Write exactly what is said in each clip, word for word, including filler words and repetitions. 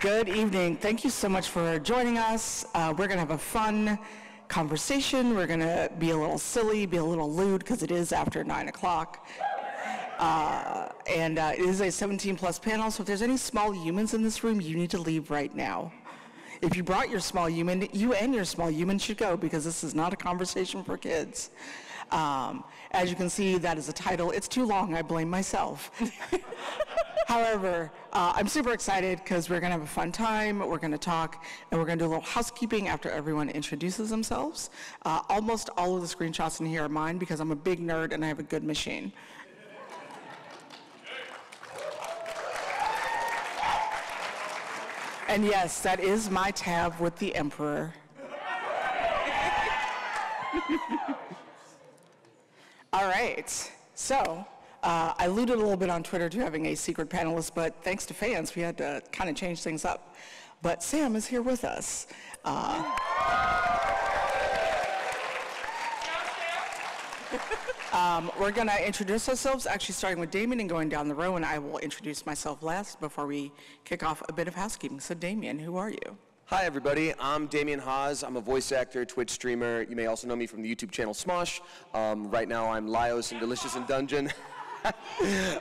Good evening. Thank you so much for joining us. Uh, we're going to have a fun conversation. We're going to be a little silly, be a little lewd, because it is after nine o'clock. Uh, and uh, it is a seventeen plus panel, so if there's any small humans in this room, you need to leave right now. If you brought your small human, you and your small human should go, because this is not a conversation for kids. Um, as you can see, that is a title. It's too long, I blame myself. However, uh, I'm super excited because we're going to have a fun time, we're going to talk, and we're going to do a little housekeeping after everyone introduces themselves. Uh, almost all of the screenshots in here are mine because I'm a big nerd and I have a good machine. And yes, that is my Tav with the Emperor. All right, so uh, I alluded a little bit on Twitter to having a secret panelist, but thanks to fans, we had to kind of change things up. But Sam is here with us. Uh, um, we're going to introduce ourselves, actually starting with Damien and going down the row, and I will introduce myself last before we kick off a bit of housekeeping. So Damien, who are you? Hi everybody, I'm Damien Haas. I'm a voice actor, Twitch streamer. You may also know me from the YouTube channel Smosh. Um, right now I'm Lyos and Delicious in Dungeon. uh,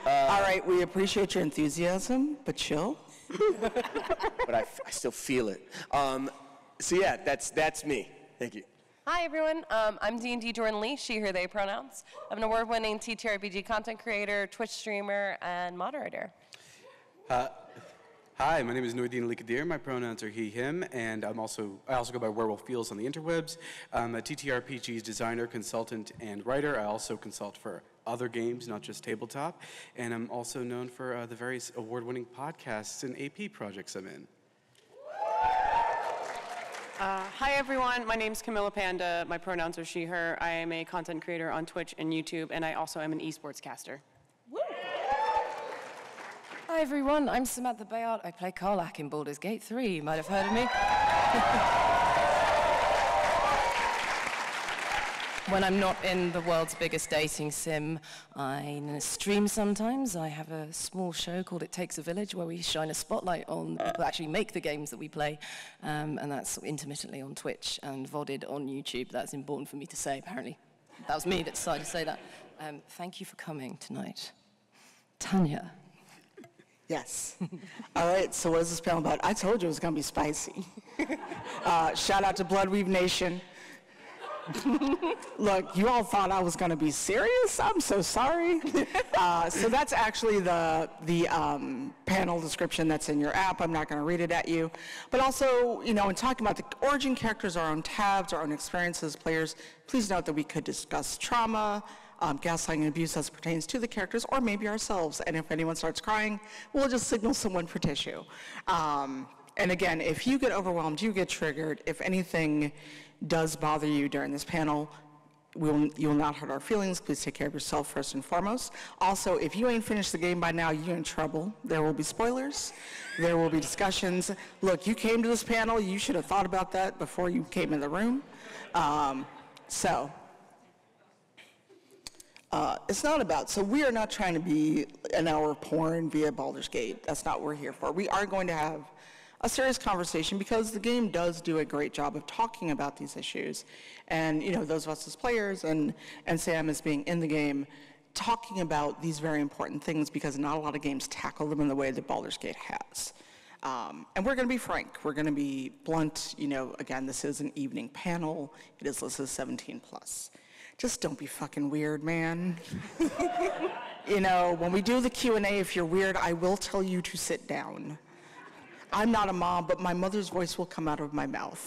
All right, we appreciate your enthusiasm, but chill. But I, I still feel it. Um, so yeah, that's, that's me. Thank you. Hi everyone, um, I'm D and D Jordan Lea, she, her, they pronouns. I'm an award-winning T T R P G content creator, Twitch streamer, and moderator. Uh, Hi, my name is Nourdeen Likadir. My pronouns are he, him, and I'm also, I also go by Werewolf Fields on the interwebs. I'm a T T R P G designer, consultant, and writer. I also consult for other games, not just tabletop. And I'm also known for uh, the various award-winning podcasts and A P projects I'm in. Uh, hi, everyone. My name's Camilla Panda. My pronouns are she, her. I am a content creator on Twitch and YouTube, and I also am an esports caster. Woo! Hi everyone, I'm Samantha Béart. I play Karlach in Baldur's Gate three. You might have heard of me. When I'm not in the world's biggest dating sim, I stream sometimes. I have a small show called It Takes a Village where we shine a spotlight on the people who actually make the games that we play. Um, and that's intermittently on Twitch and vodded on YouTube. That's important for me to say, apparently. That was me that decided to say that. Um, thank you for coming tonight. Tanya. Yes. All right, so what is this panel about? I told you it was going to be spicy. Uh, shout out to Bloodweave Nation. Look, you all thought I was going to be serious? I'm so sorry. Uh, so that's actually the, the um, panel description that's in your app. I'm not going to read it at you. But also, you know, in talking about the origin characters, our own tabs, our own experiences, players, please note that we could discuss trauma, Um, gaslighting and abuse as it pertains to the characters or maybe ourselves. And if anyone starts crying, we'll just signal someone for tissue. Um, and again, if you get overwhelmed, you get triggered. If anything does bother you during this panel, we'll, you'll not hurt our feelings. Please take care of yourself first and foremost. Also, if you ain't finished the game by now, you're in trouble. There will be spoilers. There will be discussions. Look, you came to this panel. You should have thought about that before you came in the room. Um, so. Uh, it's not about, so we are not trying to be an hour of porn via Baldur's Gate. That's not what we're here for. We are going to have a serious conversation because the game does do a great job of talking about these issues. And, you know, those of us as players and, and Sam as being in the game, talking about these very important things because not a lot of games tackle them in the way that Baldur's Gate has. Um, and we're going to be frank. We're going to be blunt. You know, again, this is an evening panel. It is listed seventeen plus. Just don't be fucking weird, man. You know, when we do the Q and A, if you're weird, I will tell you to sit down. I'm not a mom, but my mother's voice will come out of my mouth.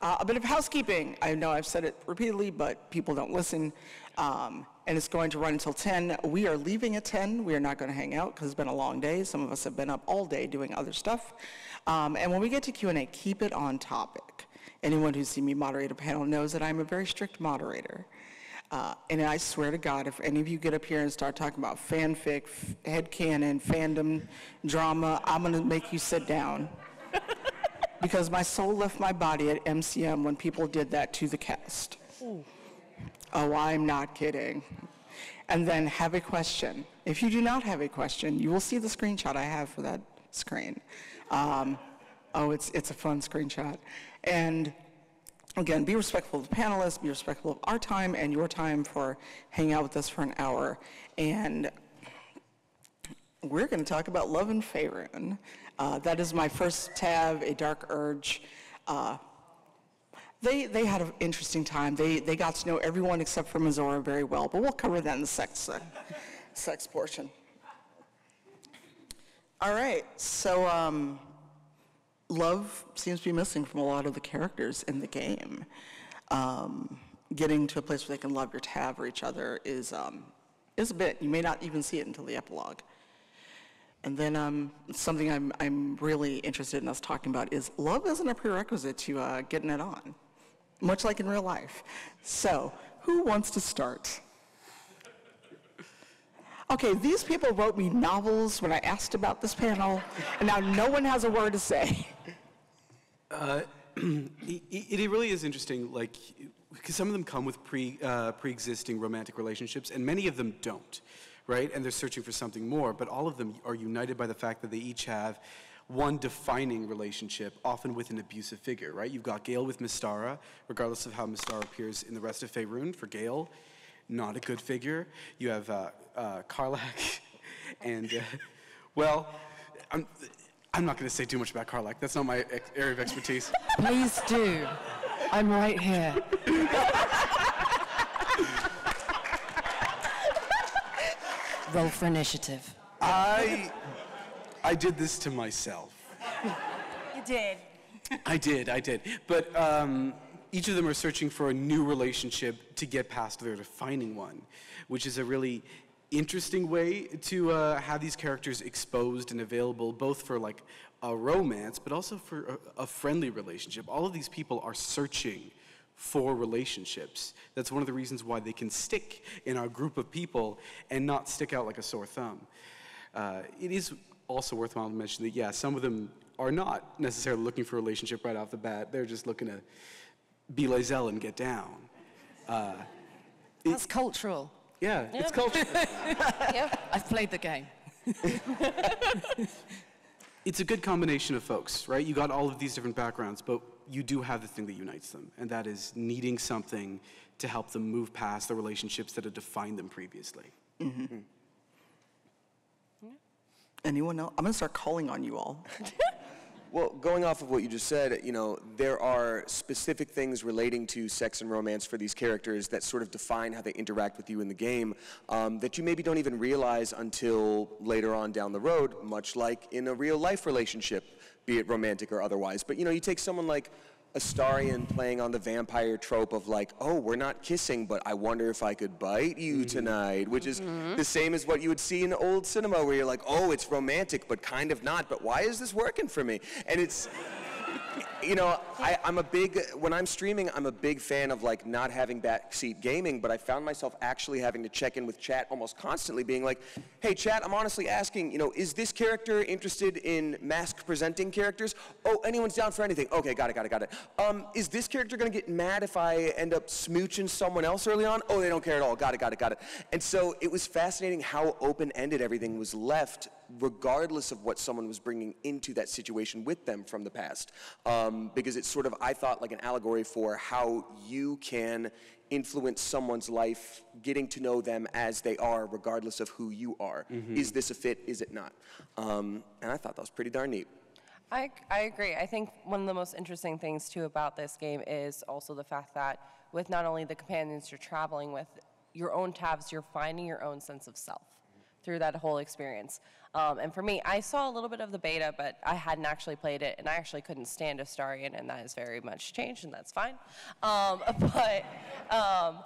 uh, a bit of housekeeping. I know I've said it repeatedly, but people don't listen. Um, and it's going to run until ten. We are leaving at ten. We are not going to hang out because it's been a long day. Some of us have been up all day doing other stuff. Um, and when we get to Q and A, keep it on topic. Anyone who's seen me moderate a panel knows that I'm a very strict moderator. Uh, and I swear to God, if any of you get up here and start talking about fanfic, headcanon, fandom, drama, I'm going to make you sit down. Because my soul left my body at M C M when people did that to the cast. Ooh. Oh, I'm not kidding. And then have a question. If you do not have a question, you will see the screenshot I have for that screen. Um, oh, it's, it's a fun screenshot. And again, be respectful of the panelists, be respectful of our time and your time for hanging out with us for an hour. And we're going to talk about Love and Faerun. Uh, that is my first Tav, a Dark Urge. Uh, They, they had an interesting time. They, they got to know everyone except for Mizora very well, but we'll cover that in the sex, uh, sex portion. All right, so um, love seems to be missing from a lot of the characters in the game. Um, getting to a place where they can love your Tav or each other is, um, is a bit, you may not even see it until the epilogue. And then um, something I'm, I'm really interested in us talking about is love isn't a prerequisite to uh, getting it on. Much like in real life. So, who wants to start? Okay, these people wrote me novels when I asked about this panel, and now no one has a word to say. Uh, it, it really is interesting, like, because some of them come with pre, uh, pre-existing romantic relationships, and many of them don't, right? And they're searching for something more, but all of them are united by the fact that they each have one defining relationship, often with an abusive figure, right? You've got Gale with Mistara, regardless of how Mistara appears in the rest of Faerun. For Gale, not a good figure. You have uh, uh, Karlach, and, uh, well, I'm, I'm not gonna say too much about Karlach. That's not my area of expertise. Please do. I'm right here. Roll for initiative. I, I did this to myself. You did. I did, I did. But um, each of them are searching for a new relationship to get past their defining one, which is a really interesting way to uh, have these characters exposed and available, both for like a romance, but also for a, a friendly relationship. All of these people are searching for relationships. That's one of the reasons why they can stick in our group of people and not stick out like a sore thumb. Uh, it is also worthwhile to mention that, yeah, some of them are not necessarily looking for a relationship right off the bat. They're just looking to be Lae'zel and get down. Uh, That's it, cultural. Yeah, yeah, it's cultural. Yeah. I've played the game. It's a good combination of folks, right? You got all of these different backgrounds, but you do have the thing that unites them, and that is needing something to help them move past the relationships that have defined them previously. Mm-hmm. Mm. Yeah. Anyone else? I'm gonna start calling on you all. Well, going off of what you just said, you know, there are specific things relating to sex and romance for these characters that sort of define how they interact with you in the game um, that you maybe don't even realize until later on down the road, much like in a real life relationship, be it romantic or otherwise. But you know, you take someone like Astarion playing on the vampire trope of like, oh, we're not kissing, but I wonder if I could bite you tonight, which is mm-hmm. the same as what you would see in old cinema where you're like, oh, it's romantic, but kind of not, but why is this working for me? And it's, you know, I, I'm a big, when I'm streaming, I'm a big fan of like not having backseat gaming, but I found myself actually having to check in with chat almost constantly being like, hey chat, I'm honestly asking, you know, is this character interested in mask presenting characters? Oh, anyone's down for anything? Okay, got it, got it, got it. Um, is this character gonna get mad if I end up smooching someone else early on? Oh, they don't care at all, got it, got it, got it. And so it was fascinating how open-ended everything was left regardless of what someone was bringing into that situation with them from the past. Um, because it's sort of, I thought, like an allegory for how you can influence someone's life, getting to know them as they are, regardless of who you are. Mm-hmm. Is this a fit? Is it not? Um, and I thought that was pretty darn neat. I, I agree. I think one of the most interesting things, too, about this game is also the fact that with not only the companions you're traveling with, your own Tavs, you're finding your own sense of self through that whole experience. Um, and for me, I saw a little bit of the beta, but I hadn't actually played it, and I actually couldn't stand Astarion, and that has very much changed, and that's fine. Um, but, um,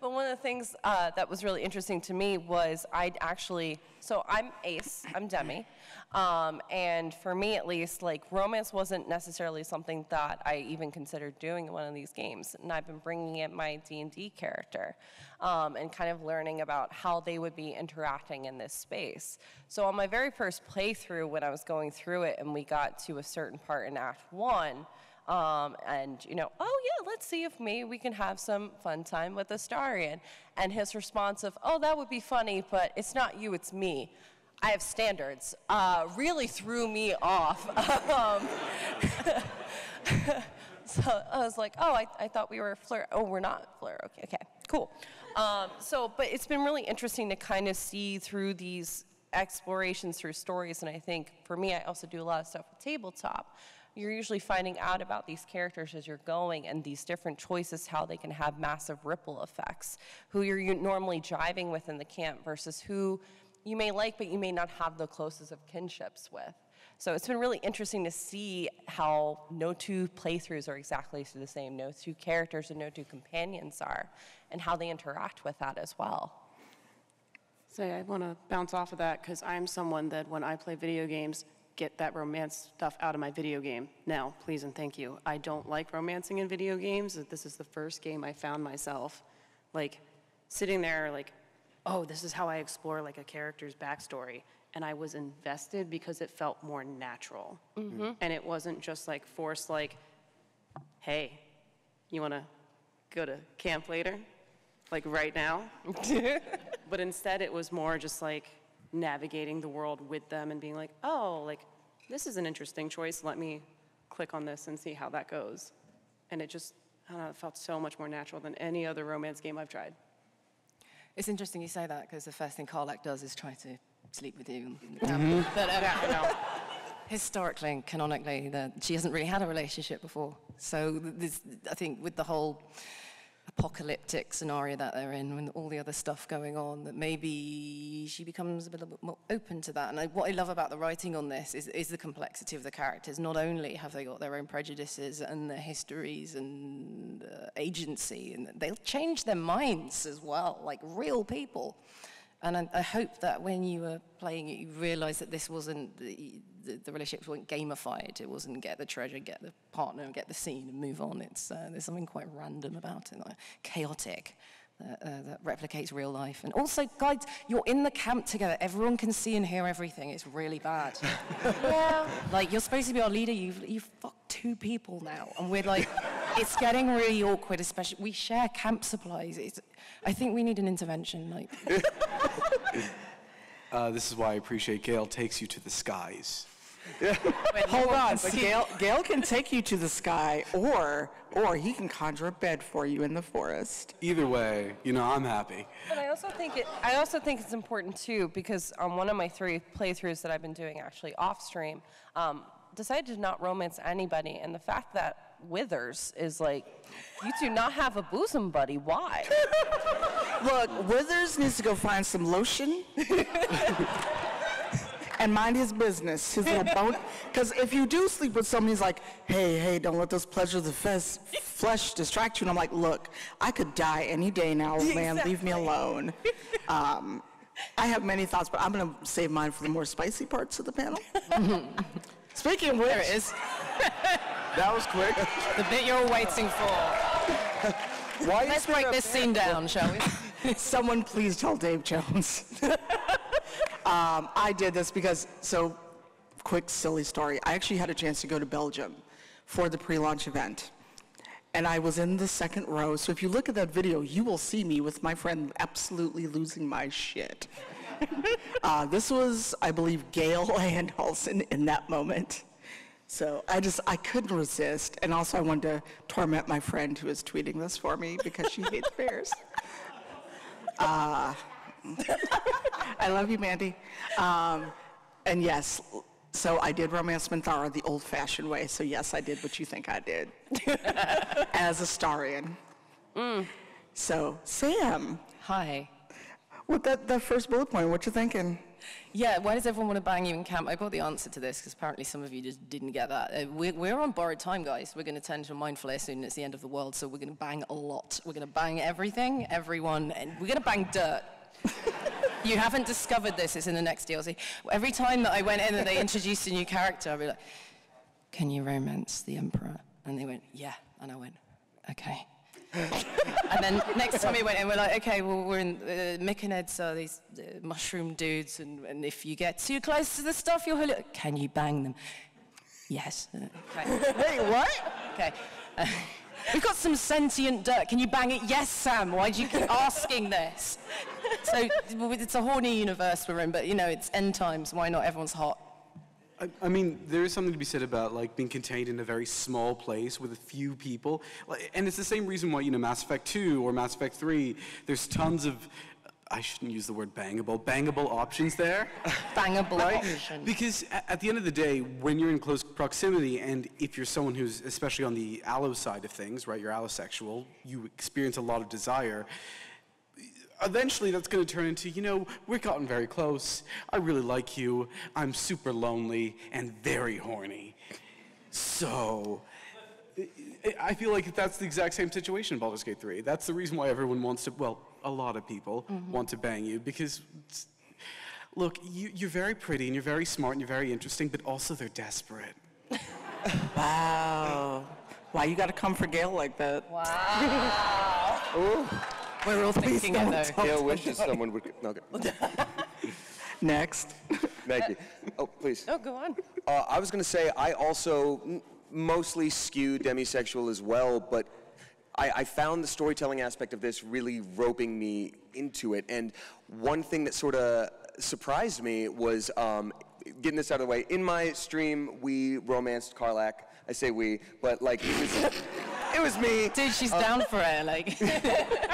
but one of the things uh, that was really interesting to me was I'd actually, so I'm ace, I'm demi, um, and for me at least, like romance wasn't necessarily something that I even considered doing in one of these games, and I've been bringing in my D and D character um, and kind of learning about how they would be interacting in this space. So on my very first playthrough, when I was going through it and we got to a certain part in Act One, Um, and, you know, oh, yeah, let's see if maybe we can have some fun time with Astarion. And his response of, oh, that would be funny, but it's not you, it's me. I have standards, uh, really threw me off. um, so I was like, oh, I, I thought we were Fleur. Oh, we're not Fleur. Okay, okay, cool. Um, so, but it's been really interesting to kind of see through these explorations through stories, and I think for me, I also do a lot of stuff with tabletop. You're usually finding out about these characters as you're going, and these different choices, how they can have massive ripple effects, who you're normally jiving with in the camp versus who you may like, but you may not have the closest of kinships with. So it's been really interesting to see how no two playthroughs are exactly the same, no two characters and no two companions are, and how they interact with that as well. So I want to bounce off of that, because I'm someone that when I play video games, get that romance stuff out of my video game now, please and thank you. I don't like romancing in video games. This is the first game I found myself, like, sitting there like, oh, this is how I explore like a character's backstory. And I was invested because it felt more natural. Mm-hmm. And it wasn't just like forced like, hey, you wanna go to camp later? Like right now? But instead it was more just like navigating the world with them and being like, oh, like this is an interesting choice. Let me click on this and see how that goes. And it just, I don't know, it felt so much more natural than any other romance game I've tried. It's interesting you say that, because the first thing Karlach does is try to sleep with you. Mm-hmm. But um, yeah, no. Historically and canonically, the, she hasn't really had a relationship before. So this, I think with the whole apocalyptic scenario that they're in, with all the other stuff going on, that maybe she becomes a little bit more open to that. And I, what I love about the writing on this is, is the complexity of the characters. Not only have they got their own prejudices and their histories and uh, agency, and they'll change their minds as well, like real people. And I, I hope that when you were playing it, you realised that this wasn't, the, the, the relationships weren't gamified. It wasn't get the treasure, get the partner, get the scene and move on. It's, uh, there's something quite random about it, like chaotic, uh, uh, that replicates real life. And also, guys, you're in the camp together. Everyone can see and hear everything. It's really bad. Yeah. Like, you're supposed to be our leader. You've, you've fucked two people now. And we're like, it's getting really awkward, especially, we share camp supplies. It's, I think we need an intervention, like. uh, this is why I appreciate Gale takes you to the skies. Wait, hold on, but Gale, Gale can take you to the sky, or or he can conjure a bed for you in the forest. Either way, you know, I'm happy. But I also think it. I also think it's important too, because on one of my three playthroughs that I've been doing actually off stream, um, decided to not romance anybody, and the fact that Withers is like, you do not have a bosom buddy, why? Look, Withers needs to go find some lotion and mind his business, his little bone. Because if you do sleep with someone, he's like, hey, hey, don't let those pleasures of the flesh distract you. And I'm like, look, I could die any day now, man, exactly. Leave me alone. Um, I have many thoughts, but I'm going to save mine for the more spicy parts of the panel. Speaking of which, there it is. That was quick. The bit you're waiting for. Why Let's break this there? scene down, shall we? Someone please tell Dave Jones. um, I did this because, so, quick silly story. I actually had a chance to go to Belgium for the pre-launch event. And I was in the second row, so if you look at that video, you will see me with my friend absolutely losing my shit. uh, this was, I believe, Gale and Halsin in that moment. So I just, I couldn't resist. And also I wanted to torment my friend who was tweeting this for me because she hates bears. Uh, I love you, Mandy. Um, and yes, so I did romance Mistara the old fashioned way. So yes, I did what you think I did as a Astarion. Mm. So Sam. Hi. With that, that first bullet point, what you thinking? Yeah, why does everyone want to bang you in camp? I got the answer to this, because apparently some of you just didn't get that. Uh, we're, we're on borrowed time, guys. We're going to turn to a mind flare soon. It's the end of the world, so we're going to bang a lot. We're going to bang everything, everyone, and we're going to bang dirt. You haven't discovered this. It's in the next D L C. Every time that I went in and they introduced a new character, I'd be like, can you romance the Emperor? And they went, yeah. And I went, okay. And then next time we went in, we're like, okay, well, we're in, uh, Mick and Ed's are these uh, mushroom dudes, and, and if you get too close to the stuff, you'll hear, can you bang them? Yes. Uh, okay. Wait, what? Okay. Uh, we've got some sentient dirt. Can you bang it? Yes, Sam. Why do you keep asking this? So it's a horny universe we're in, but you know, it's end times. Why not? Everyone's hot. I, I mean, there is something to be said about like being contained in a very small place with a few people. Like, and it's the same reason why, you know, Mass Effect two or Mass Effect three, there's tons of, I shouldn't use the word bangable, bangable options there. Bangable right? options. Because at the end of the day, when you're in close proximity, and if you're someone who's, especially on the allo side of things, right, you're allosexual, you experience a lot of desire, eventually that's going to turn into, you know, we've gotten very close, I really like you, I'm super lonely and very horny. So I feel like that's the exact same situation in Baldur's Gate three. That's the reason why everyone wants to, well, a lot of people mm-hmm. want to bang you, because, look, you, you're very pretty and you're very smart and you're very interesting, but also they're desperate. Wow. Wow, you got to come for Gale like that. Wow. Ooh. We're all Please thinking it, though. Gale wishes someone would... No, okay. Next. Thank uh, you. Oh, please. Oh, go on. Uh, I was going to say, I also m mostly skew demisexual as well, but I, I found the storytelling aspect of this really roping me into it, and one thing that sort of surprised me was, um, getting this out of the way, in my stream, we romanced Karlach. I say we, but like, it was, it was me. Dude, she's um, down for it, like,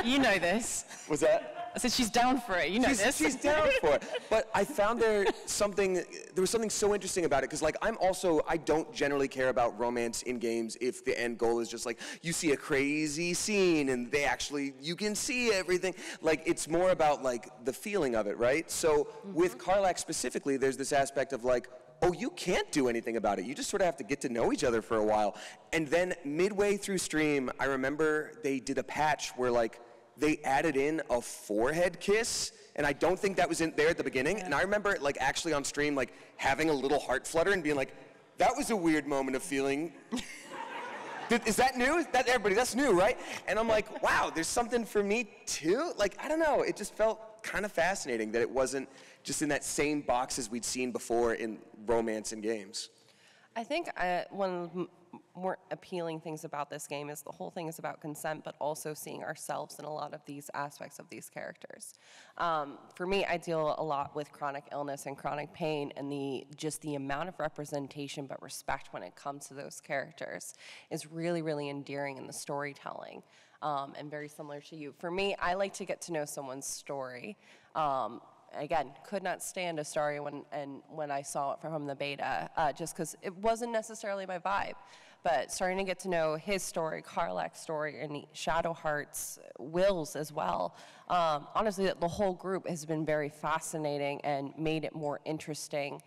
you know this. What's that? I said she's down for it, you know she's, this. She's down for it, but I found there something, there was something so interesting about it, because like I'm also, I don't generally care about romance in games if the end goal is just like, you see a crazy scene and they actually, you can see everything. Like it's more about like the feeling of it, right? So mm-hmm. with Karlach specifically, there's this aspect of like, oh, you can't do anything about it. You just sort of have to get to know each other for a while. And then midway through stream, I remember they did a patch where like, they added in a forehead kiss, and I don't think that was in there at the beginning. Yeah. And I remember, like, actually on stream, like, having a little heart flutter and being like, that was a weird moment of feeling. Is that new? Is that everybody? That's new, right? And I'm like, wow, there's something for me too? Like, I don't know. It just felt kind of fascinating that it wasn't just in that same box as we'd seen before in romance and games. I think uh, one more appealing things about this game is the whole thing is about consent, but also seeing ourselves in a lot of these aspects of these characters. Um, for me, I deal a lot with chronic illness and chronic pain, and the just the amount of representation but respect when it comes to those characters is really, really endearing in the storytelling, um, and very similar to you. For me, I like to get to know someone's story. Um, Again, could not stand Astarion when, and when I saw it from the beta, uh, just because it wasn't necessarily my vibe. But starting to get to know his story, Karlach's story, and Shadowheart's, Will's as well. Um, honestly, the whole group has been very fascinating and made it more interesting.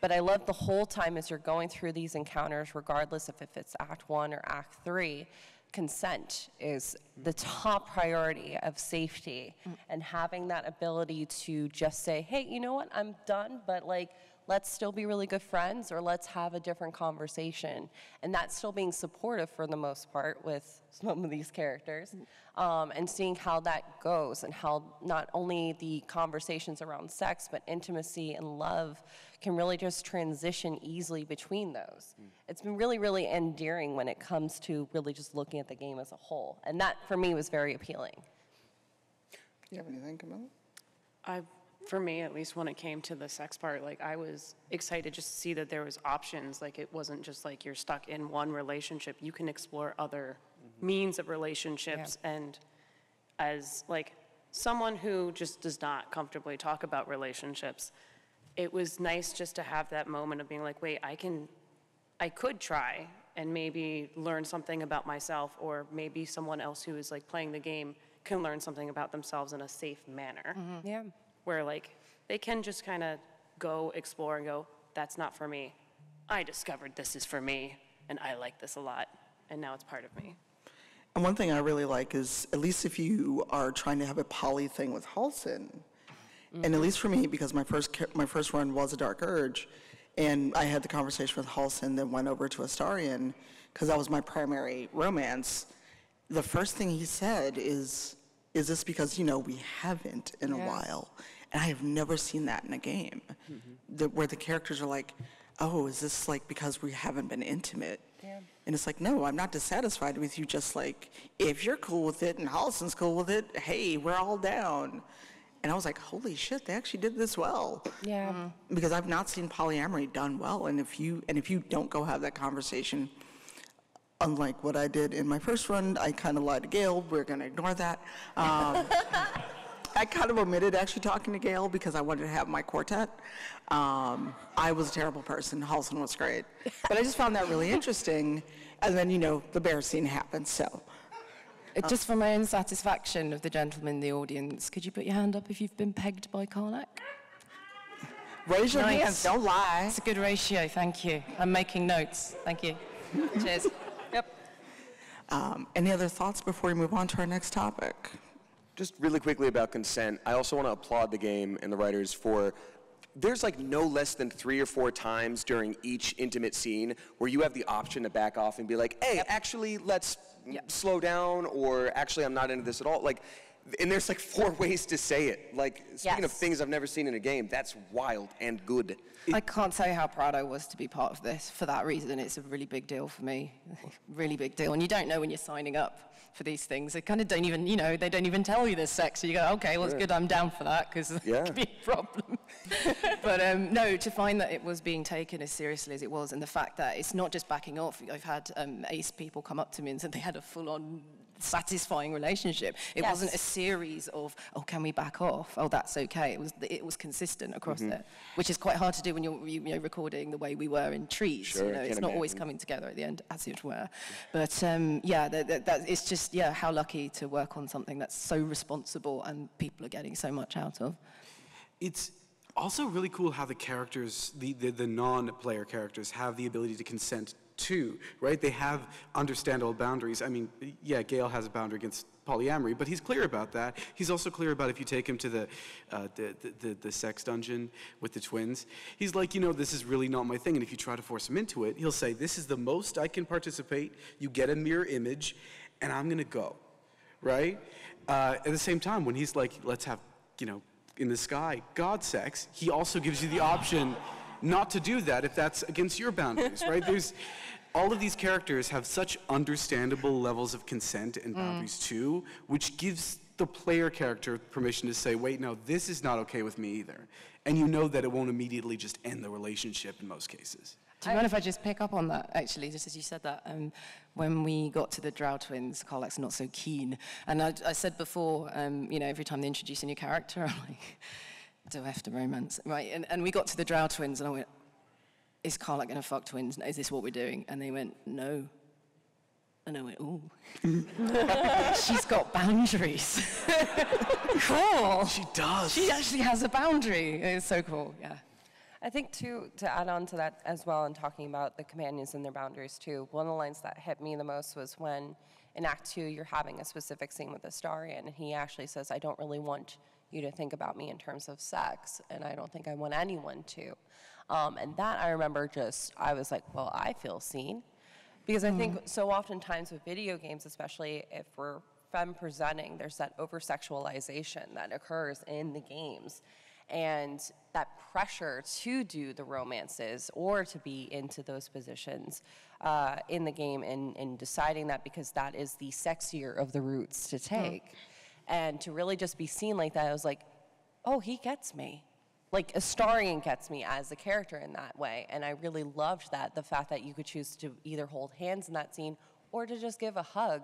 But I love the whole time as you're going through these encounters, regardless if it's Act One or Act Three, consent is the top priority of safety, mm. and having that ability to just say, hey, you know what, I'm done, but like, let's still be really good friends, or let's have a different conversation. And that's still being supportive for the most part with some of these characters, um, and seeing how that goes, and how not only the conversations around sex, but intimacy and love can really just transition easily between those. Mm. It's been really, really endearing when it comes to really just looking at the game as a whole. And that, for me, was very appealing. Do you have anything, Camilla? I've For me, at least when it came to the sex part, like I was excited just to see that there was options. Like it wasn't just like you're stuck in one relationship. You can explore other mm-hmm. means of relationships. Yeah. And as like someone who just does not comfortably talk about relationships, it was nice just to have that moment of being like, wait, I can, I could try and maybe learn something about myself, or maybe someone else who is like playing the game can learn something about themselves in a safe manner. Mm-hmm. Yeah. Where like they can just kind of go explore and go, that's not for me. I discovered this is for me, and I like this a lot, and now it's part of me. And one thing I really like is, at least if you are trying to have a poly thing with Halsin, mm-hmm. and at least for me, because my first my first run was a Dark Urge, and I had the conversation with Halsin, then went over to Astarion, because that was my primary romance. The first thing he said is, is this because, you know, we haven't in yeah. a while? And I have never seen that in a game, mm-hmm. the, where the characters are like, oh, is this like because we haven't been intimate? Yeah. And it's like, no, I'm not dissatisfied with you, just like, if you're cool with it and Halson's cool with it, hey, we're all down. And I was like, holy shit, they actually did this well. Yeah. Um, because I've not seen polyamory done well. And if you and if you don't go have that conversation, unlike what I did in my first run, I kind of lied to Gale. We're going to ignore that. Um, I kind of omitted actually talking to Gale because I wanted to have my quartet. Um, I was a terrible person. Halsin was great. But I just found that really interesting. And then, you know, the bear scene happened, so. Uh, just for my own satisfaction of the gentleman in the audience, could you put your hand up if you've been pegged by Karlach? Raise your nice. hands, don't lie. It's a good ratio, thank you. I'm making notes, thank you. Cheers. Yep. Um, any other thoughts before we move on to our next topic? Just really quickly about consent, I also want to applaud the game and the writers for, there's like no less than three or four times during each intimate scene where you have the option to back off and be like, hey, yep. actually, let's yep. slow down, or actually, I'm not into this at all. Like, and there's like four ways to say it. Like, speaking yes. of things I've never seen in a game, that's wild and good. I can't say how proud I was to be part of this. For that reason, it's a really big deal for me. Really big deal. And you don't know when you're signing up for these things. They kind of don't even, you know, they don't even tell you there's sex. So you go, okay, well, sure. it's good I'm down for that, because yeah. it could be a problem. But um, no, to find that it was being taken as seriously as it was, and the fact that it's not just backing off. I've had um, ace people come up to me and said they had a full-on satisfying relationship. It yes. wasn't a series of, oh, can we back off? Oh, that's okay. It was, it was consistent across mm-hmm. it, which is quite hard to do when you're you know, recording the way we were in trees. Sure, you know, it's not imagine. always coming together at the end, as it were. But um, yeah, that, that, that, it's just, yeah, how lucky to work on something that's so responsible and people are getting so much out of. It's also really cool how the characters, the, the, the non-player characters, have the ability to consent too, right? They have understandable boundaries. I mean, yeah, Gale has a boundary against polyamory, but he's clear about that. He's also clear about if you take him to the, uh, the, the, the sex dungeon with the twins, he's like, you know, this is really not my thing, and if you try to force him into it, he'll say, this is the most I can participate, you get a mirror image, and I'm gonna go, right? Uh, at the same time, when he's like, let's have, you know, in the sky, God sex, he also gives you the option not to do that if that's against your boundaries, right? There's, all of these characters have such understandable levels of consent and boundaries mm. too, which gives the player character permission to say, wait, no, this is not okay with me either. And you know that it won't immediately just end the relationship in most cases. Do you mind if I just pick up on that, actually, just as you said that? Um, when we got to the Drow twins, Karlach's not so keen. And I, I said before, um, you know, every time they introduce a new character, I'm like, do I have to romance? Right, and, and we got to the Drow twins, and I went, is Karlach going to fuck twins? Is this what we're doing? And they went, no. And I went, ooh. She's got boundaries. Cool. She does. She actually has a boundary. It's so cool, yeah. I think, too, to add on to that as well, and talking about the companions and their boundaries, too, one of the lines that hit me the most was when, in Act two, you're having a specific scene with Astarion, and he actually says, I don't really want you to think about me in terms of sex, and I don't think I want anyone to. Um, and that I remember just, I was like, well, I feel seen. Because I mm. think so oftentimes with video games, especially if we're femme presenting, there's that over-sexualization that occurs in the games. And that pressure to do the romances or to be into those positions uh, in the game, and, and deciding that because that is the sexier of the routes to take. Mm. And to really just be seen like that, I was like, oh, he gets me. Like, Astarion gets me as a character in that way. And I really loved that, the fact that you could choose to either hold hands in that scene or to just give a hug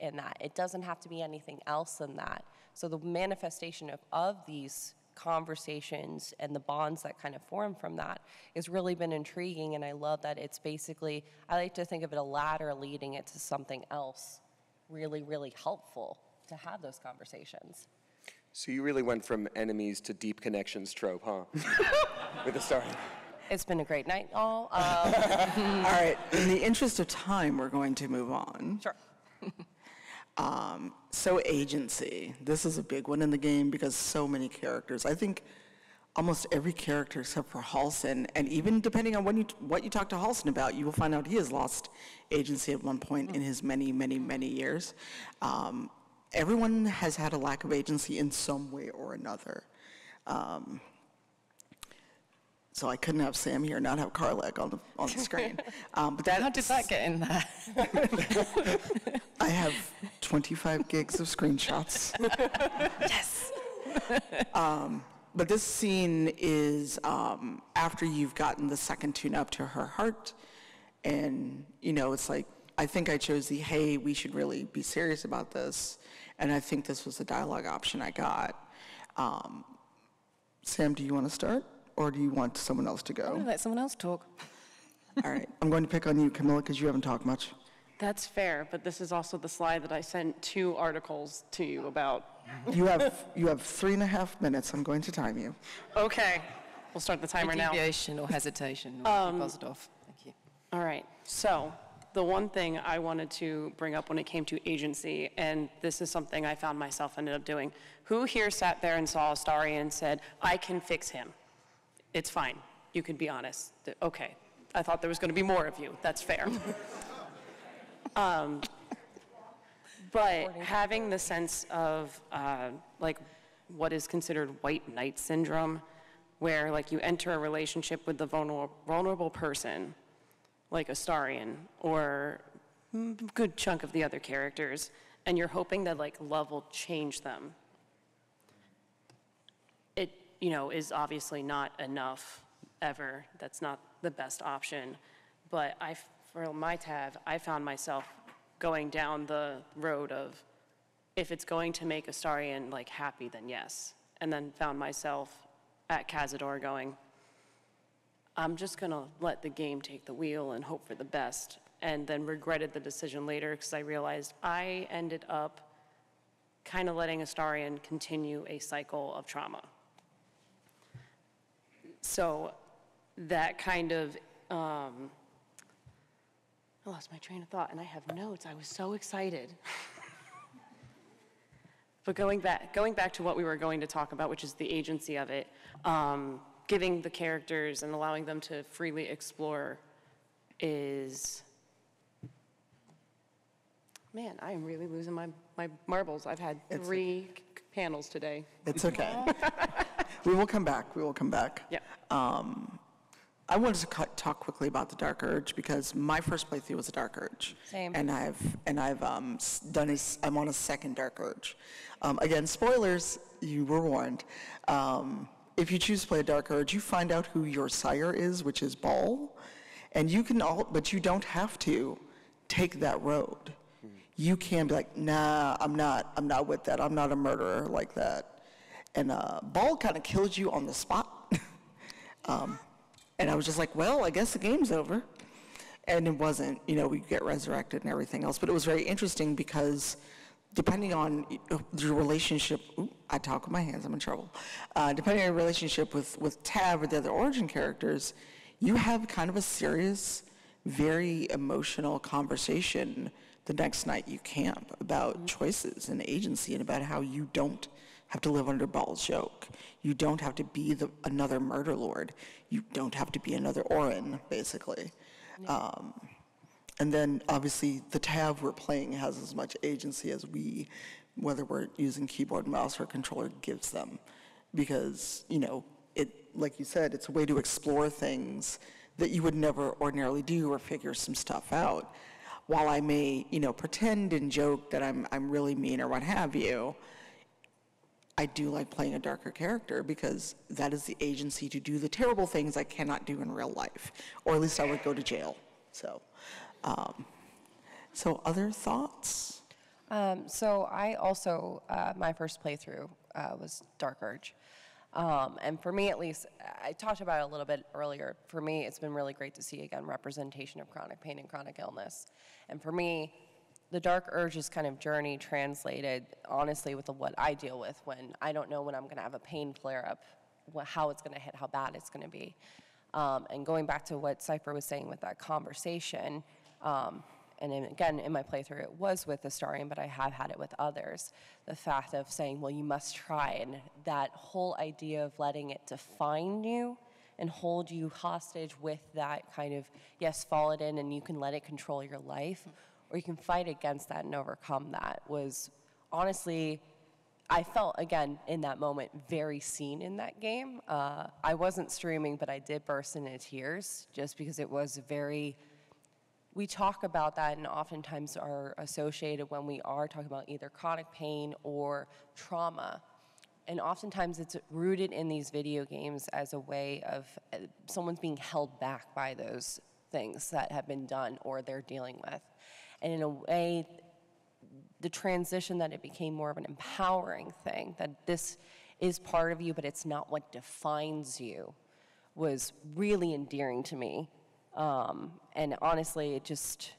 in that. It doesn't have to be anything else than that. So the manifestation of, of these conversations and the bonds that kind of form from that has really been intriguing. And I love that it's basically, I like to think of it a ladder leading it to something else. Really, really helpful to have those conversations. So you really went from enemies to deep connections trope, huh? With the star. It's been a great night, all. Um, all right, in the interest of time, we're going to move on. Sure. um, so agency. This is a big one in the game because so many characters. I think almost every character except for Halsin, and even depending on when you, what you talk to Halsin about, you will find out he has lost agency at one point mm-hmm. in his many, many, many years. Um, Everyone has had a lack of agency in some way or another. Um, so I couldn't have Sam here, not have Karlach on the, on the screen. Um, but that, how did that get in there? I have twenty-five gigs of screenshots. Yes! Um, but this scene is um, after you've gotten the second tune up to her heart. And, you know, it's like, I think I chose the, hey, we should really be serious about this. And I think this was the dialogue option I got. Um, Sam, do you want to start? Or do you want someone else to go? I'm going to let someone else talk. All right. I'm going to pick on you, Camilla, because you haven't talked much. That's fair, but this is also the slide that I sent two articles to you about. You have you have three and a half minutes. I'm going to time you. Okay. We'll start the timer now. Deviation or hesitation. We'll um, deposit off. Thank you. All right. So the one thing I wanted to bring up when it came to agency, and this is something I found myself ended up doing. Who here sat there and saw Astarion and said, I can fix him? It's fine. You can be honest. Okay. I thought there was going to be more of you. That's fair. Um, but having the sense of, uh, like, what is considered white knight syndrome, where, like, you enter a relationship with the vulnerable, vulnerable person, like Astarion, or a good chunk of the other characters, and you're hoping that, like, love will change them. It, you know, is obviously not enough ever. That's not the best option, but I for my Tav, I found myself going down the road of, if it's going to make Astarion like happy, then yes. And then found myself at Cazador going, I'm just gonna let the game take the wheel and hope for the best. And then regretted the decision later because I realized I ended up kind of letting Astarion continue a cycle of trauma. So that kind of, um, I lost my train of thought, and I have notes. I was so excited. But going back, going back to what we were going to talk about, which is the agency of it, um, giving the characters and allowing them to freely explore is... Man, I am really losing my, my marbles. I've had it's three okay. panels today. It's okay. We will come back. We will come back. Yeah. Um, I wanted to cut, talk quickly about the Dark Urge because my first playthrough was a Dark Urge. Same. And I've and I've um, done a, I'm on a second Dark Urge. Um, again, spoilers. You were warned. Um, if you choose to play a Dark Urge, you find out who your sire is, which is Ball, and you can all, but you don't have to take that road. Hmm. You can be like, nah, I'm not. I'm not with that. I'm not a murderer like that. And uh, Ball kind of kills you on the spot. um, And I was just like, well, I guess the game's over. And it wasn't, you know, we get resurrected and everything else. But it was very interesting because depending on your relationship, ooh, I talk with my hands, I'm in trouble. Uh, depending on your relationship with, with Tav or the other origin characters, you have kind of a serious, very emotional conversation the next night you camp about mm-hmm. choices and agency and about how you don't have to live under Ball's yoke. You don't have to be the, another murder lord. You don't have to be another Orin, basically. Yeah. Um, and then obviously the Tav we're playing has as much agency as we, whether we're using keyboard, mouse, or controller, gives them. Because, you know, it, like you said, it's a way to explore things that you would never ordinarily do or figure some stuff out. While I may, you know, pretend and joke that I'm, I'm really mean or what have you, I do like playing a darker character because that is the agency to do the terrible things I cannot do in real life, or at least I would go to jail. So, um, so other thoughts? Um, so I also, uh, my first playthrough uh, was Dark Urge. Um, and for me at least, I talked about it a little bit earlier, for me it's been really great to see again representation of chronic pain and chronic illness. And for me, the Dark Urge's kind of journey translated, honestly, with the, what I deal with when I don't know when I'm going to have a pain flare-up, how it's going to hit, how bad it's going to be. Um, and going back to what Cypher was saying with that conversation, um, and in, again, in my playthrough, it was with Astarion, but I have had it with others, the fact of saying, well, you must try, and that whole idea of letting it define you and hold you hostage with that kind of, yes, fall it in, and you can let it control your life, or you can fight against that and overcome that, was honestly, I felt, again, in that moment, very seen in that game. Uh, I wasn't streaming, but I did burst into tears, just because it was very, we talk about that and oftentimes are associated when we are talking about either chronic pain or trauma And oftentimes it's rooted in these video games as a way of uh, someone's being held back by those things that have been done or they're dealing with. And in a way, the transition that it became more of an empowering thing, that this is part of you, but it's not what defines you, was really endearing to me. Um, and honestly, it just,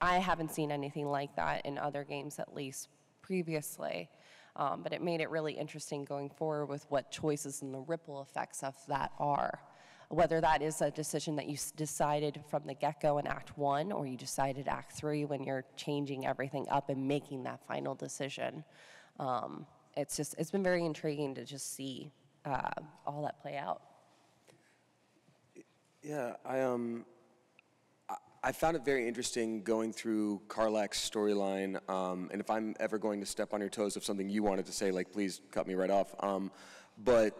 I haven't seen anything like that in other games, at least previously. Um, but it made it really interesting going forward with what choices and the ripple effects of that are. Whether that is a decision that you decided from the get-go in Act One, or you decided Act Three when you're changing everything up and making that final decision. Um, it's just, it's been very intriguing to just see uh, all that play out. Yeah, I um, I found it very interesting going through Karlach's storyline, um, and if I'm ever going to step on your toes of something you wanted to say, like, please cut me right off. Um, but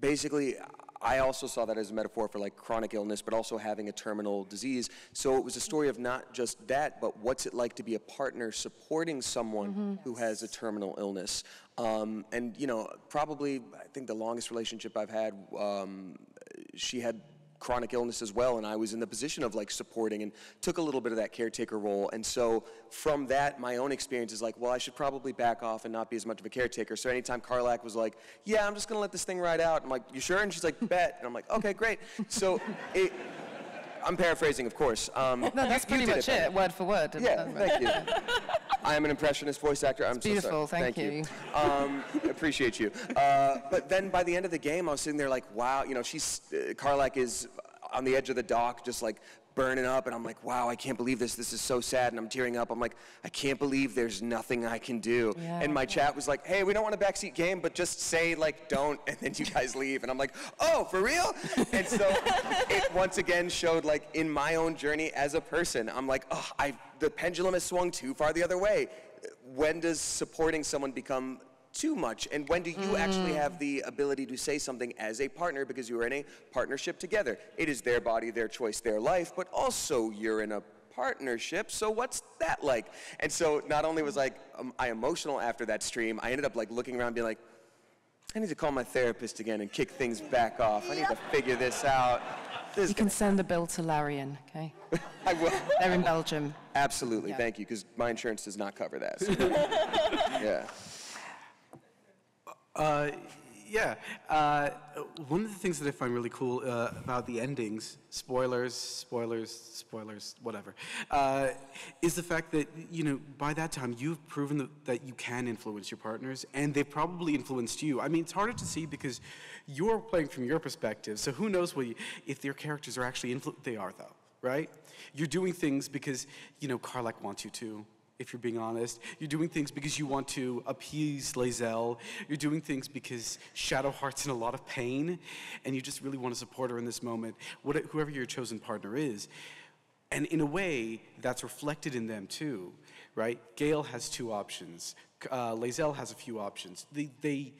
basically, I also saw that as a metaphor for, like, chronic illness, but also having a terminal disease. So it was a story of not just that, but what's it like to be a partner supporting someone mm-hmm. who has a terminal illness. Um, and, you know, probably, I think the longest relationship I've had, um, she had chronic illness as well, and I was in the position of, like, supporting and took a little bit of that caretaker role. And so from that, my own experience is like, well, I should probably back off and not be as much of a caretaker. So anytime Karlach was like, yeah, I'm just gonna let this thing ride out, I'm like, you sure? And she's like, bet. And I'm like, okay, great. So it, I'm paraphrasing, of course. Um, no, that's pretty much it, it, word for word. Yeah, thank you. I am an impressionist voice actor. I'm so sorry. Thank, thank you. you. Um, appreciate you. Uh, but then by the end of the game, I was sitting there like, wow, you know, she's, uh, Karlach is on the edge of the dock, just like burning up, and I'm like, wow, I can't believe this. This is so sad, and I'm tearing up. I'm like, I can't believe there's nothing I can do. Yeah. And my chat was like, hey, we don't want a backseat game, but just say, like, don't, and then you guys leave. And I'm like, oh, for real? And so it once again showed, like, in my own journey as a person, I'm like, oh, I've, the pendulum has swung too far the other way. When does supporting someone become too much, and when do you mm. actually have the ability to say something as a partner, because you are in a partnership together? It is their body, their choice, their life, but also you're in a partnership, so what's that like? And so not only was like um, I emotional after that stream, I ended up like looking around being like, I need to call my therapist again and kick things back off. I need to figure this out. This you can send the bill to Larian, okay? I will. They're in Belgium. Absolutely, yeah. Thank you, because my insurance does not cover that. So. Yeah. Uh, yeah, uh, one of the things that I find really cool uh, about the endings, spoilers, spoilers, spoilers, whatever, uh, is the fact that, you know, by that time you've proven that, that you can influence your partners, and they've probably influenced you. I mean, it's harder to see because you're playing from your perspective, so who knows what you, if their characters are actually influenced. They are, though, right? You're doing things because, you know, Karlach wants you to. If you're being honest, you're doing things because you want to appease Lae'zel. You're doing things because Shadowheart's in a lot of pain, and you just really want to support her in this moment, what, whoever your chosen partner is. And in a way, that's reflected in them too, right? Gale has two options. Uh, Lae'zel has a few options. They, they,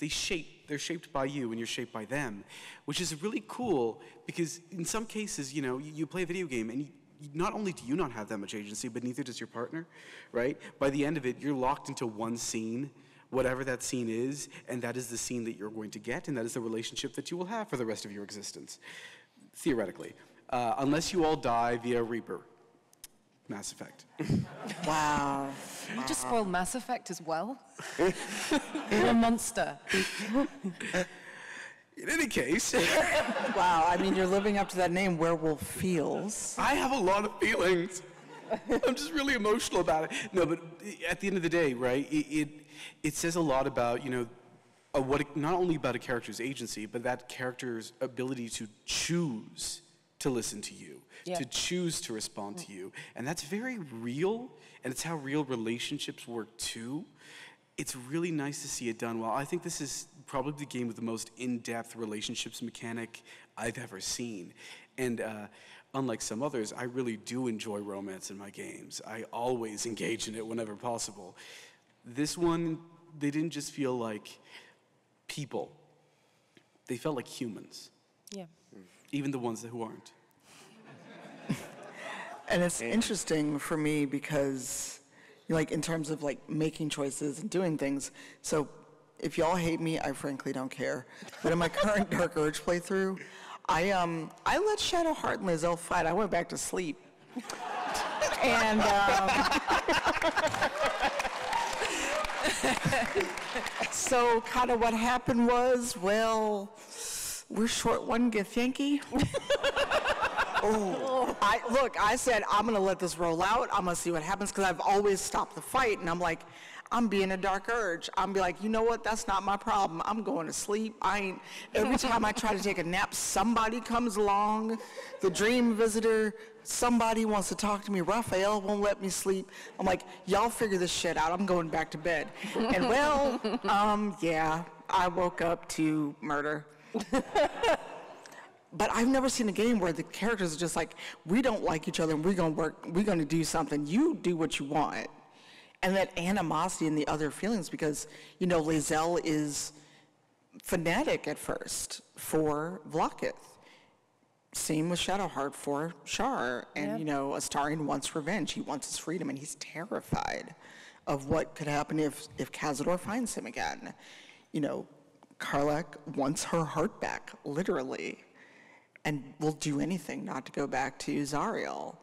they shape, they're shaped by you, and you're shaped by them, which is really cool because in some cases, you know, you, you play a video game and you, not only do you not have that much agency, but neither does your partner, right? By the end of it, you're locked into one scene, whatever that scene is, and that is the scene that you're going to get, and that is the relationship that you will have for the rest of your existence, theoretically. Uh, unless you all die via Reaper. Mass Effect. Wow. You just spoiled Mass Effect as well? You're a monster. In any case. Wow, I mean, you're living up to that name, Werewolf Fields. I have a lot of feelings. I'm just really emotional about it. No, but at the end of the day, right, it, it, it says a lot about, you know, uh, what it, not only about a character's agency, but that character's ability to choose to listen to you, yeah. to choose to respond to you. And that's very real, and it's how real relationships work, too. It's really nice to see it done well. I think this is probably the game with the most in-depth relationships mechanic I've ever seen. And uh, unlike some others, I really do enjoy romance in my games. I always engage in it whenever possible. This one, they didn't just feel like people. They felt like humans. Yeah. Even the ones who aren't. And it's interesting for me because, like, in terms of like making choices and doing things, so If y'all hate me, I frankly don't care. But in my current Dark Urge playthrough, I um I let Shadowheart and Lae'zel fight. I went back to sleep. And um, so kind of what happened was, well, we're short one Githyanki. Oh, I, look, I said, I'm going to let this roll out. I'm going to see what happens, because I've always stopped the fight. And I'm like, I'm being a Dark Urge. I'm be like, you know what? That's not my problem. I'm going to sleep. I ain't. Every time I try to take a nap, somebody comes along. The dream visitor, somebody wants to talk to me. Raphael won't let me sleep. I'm like, y'all figure this shit out. I'm going back to bed. And well, um, yeah, I woke up to murder. But I've never seen a game where the characters are just like, we don't like each other and we're gonna work, we're gonna do something, you do what you want. And that animosity and the other feelings, because, you know, Lae'zel is fanatic at first for Vlaakith. Same with Shadowheart for Shar. And, yep. you know, Astarion wants revenge, he wants his freedom, and he's terrified of what could happen if, if Cazador finds him again. You know, Karlach wants her heart back, literally, and will do anything not to go back to Zariel.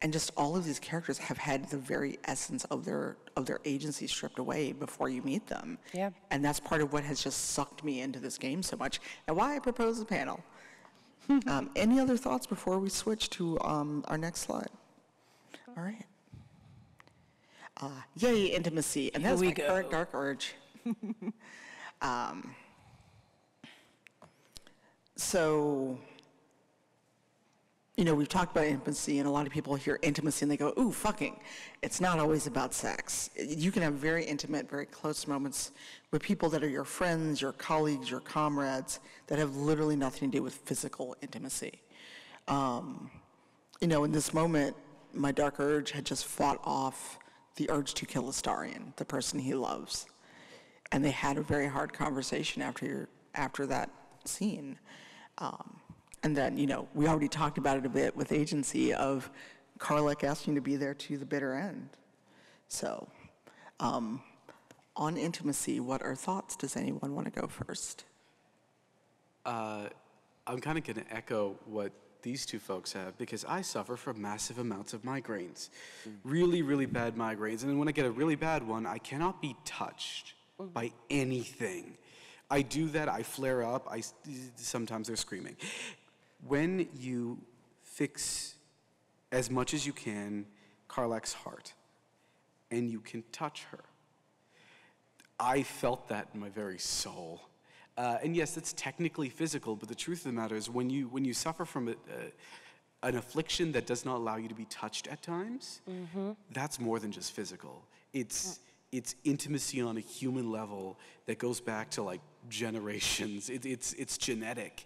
And just all of these characters have had the very essence of their of their agency stripped away before you meet them. Yeah. And that's part of what has just sucked me into this game so much, and why I proposed the panel. um, any other thoughts before we switch to um, our next slide? All right. Uh, yay, intimacy. And that's my go. current Dark Urge. um, so... You know, we've talked about intimacy, and a lot of people hear intimacy and they go, ooh, fucking. It's not always about sex. You can have very intimate, very close moments with people that are your friends, your colleagues, your comrades, that have literally nothing to do with physical intimacy. Um, you know, in this moment, my Dark Urge had just fought off the urge to kill Astarion, the person he loves. And they had a very hard conversation after, your, after that scene. Um, And then, you know, we already talked about it a bit with agency of Karlach asking to be there to the bitter end. So, um, on intimacy, what are thoughts? Does anyone want to go first? Uh, I'm kind of going to echo what these two folks have, because I suffer from massive amounts of migraines. Mm. Really, really bad migraines. And then when I get a really bad one, I cannot be touched mm. by anything. I do that, I flare up, I, sometimes they're screaming. When you fix as much as you can Karlach's heart and you can touch her, I felt that in my very soul. Uh, and yes, that's technically physical, but the truth of the matter is when you, when you suffer from a, a, an affliction that does not allow you to be touched at times, mm-hmm. that's more than just physical. It's, yeah. it's intimacy on a human level that goes back to like generations. It, it's, it's genetic.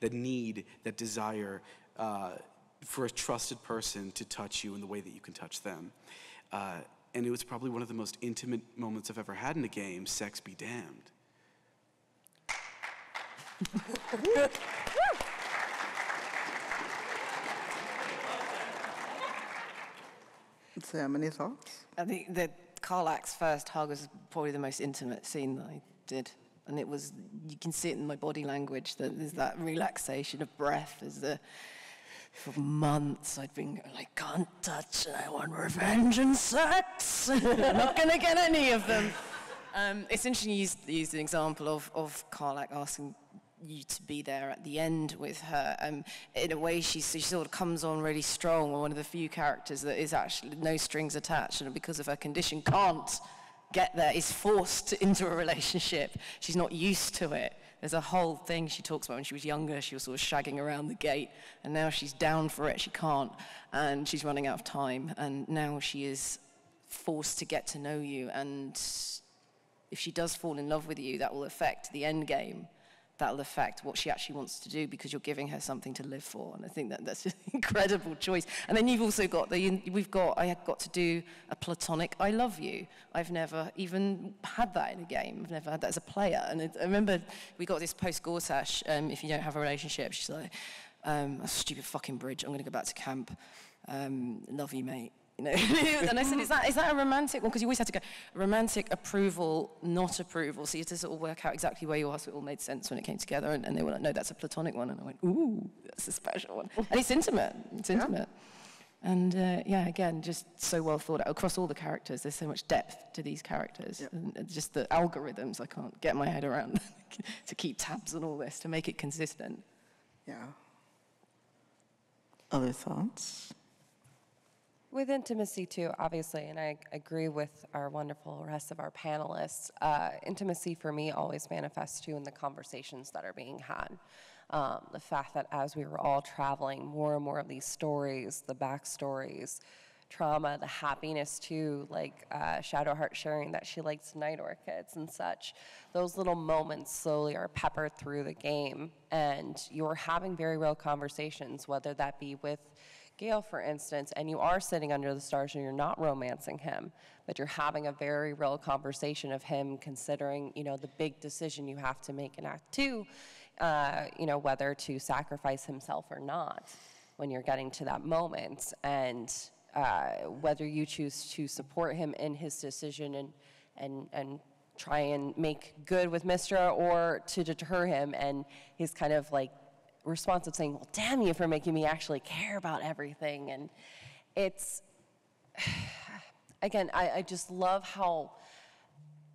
That need, that desire uh, for a trusted person to touch you in the way that you can touch them. Uh, and it was probably one of the most intimate moments I've ever had in a game, sex be damned. Sam, any thoughts? I think that Karlach's first hug was probably the most intimate scene that I did. And it was, you can see it in my body language, that there's that relaxation of breath. There's the, for months I'd been like, can't touch, and I want revenge and sex. I'm not going to get any of them. Um, it's interesting you used, used an example of, of Karlach asking you to be there at the end with her. Um, in a way, she, she sort of comes on really strong, one of the few characters that is actually no strings attached, and because of her condition, can't. Get there, is forced into a relationship. She's not used to it. There's a whole thing she talks about when she was younger, she was sort of shagging around the gate, and now she's down for it, she can't, and she's running out of time, and now she is forced to get to know you, and if she does fall in love with you, that will affect the end game. That'll affect what she actually wants to do, because you're giving her something to live for, and I think that that's an incredible choice. And then you've also got the we've got I had got to do a platonic I love you. I've never even had that in a game. I've never had that as a player. And I, I remember we got this post Gortash. Um, if you don't have a relationship, she's like, um, a stupid fucking bridge. I'm going to go back to camp. Um, love you, mate. you know. And I said, is that, is that a romantic one? Because you always have to go, romantic approval, not approval. So you had to sort of work out exactly where you are, so it all made sense when it came together. And, and they were like, no, that's a platonic one. And I went, ooh, that's a special one. And it's intimate, it's intimate. Yeah. And uh, yeah, again, just so well thought out. Across all the characters, there's so much depth to these characters. Yeah. And just the algorithms, I can't get my head around to keep tabs on all this, to make it consistent. Yeah. Other thoughts? With intimacy, too, obviously, and I agree with our wonderful rest of our panelists, uh, intimacy for me always manifests, too, in the conversations that are being had. Um, the fact that as we were all traveling, more and more of these stories, the backstories, trauma, the happiness, too, like uh, Shadowheart sharing that she likes night orchids and such, those little moments slowly are peppered through the game, and you're having very real conversations, whether that be with Gale, for instance, and you are sitting under the stars and you're not romancing him, but you're having a very real conversation of him considering, you know, the big decision you have to make in Act Two, uh, you know, whether to sacrifice himself or not when you're getting to that moment, and uh, whether you choose to support him in his decision and, and, and try and make good with Mystra, or to deter him, and he's kind of like, response of saying, well, damn you for making me actually care about everything. And it's, again, I, I just love how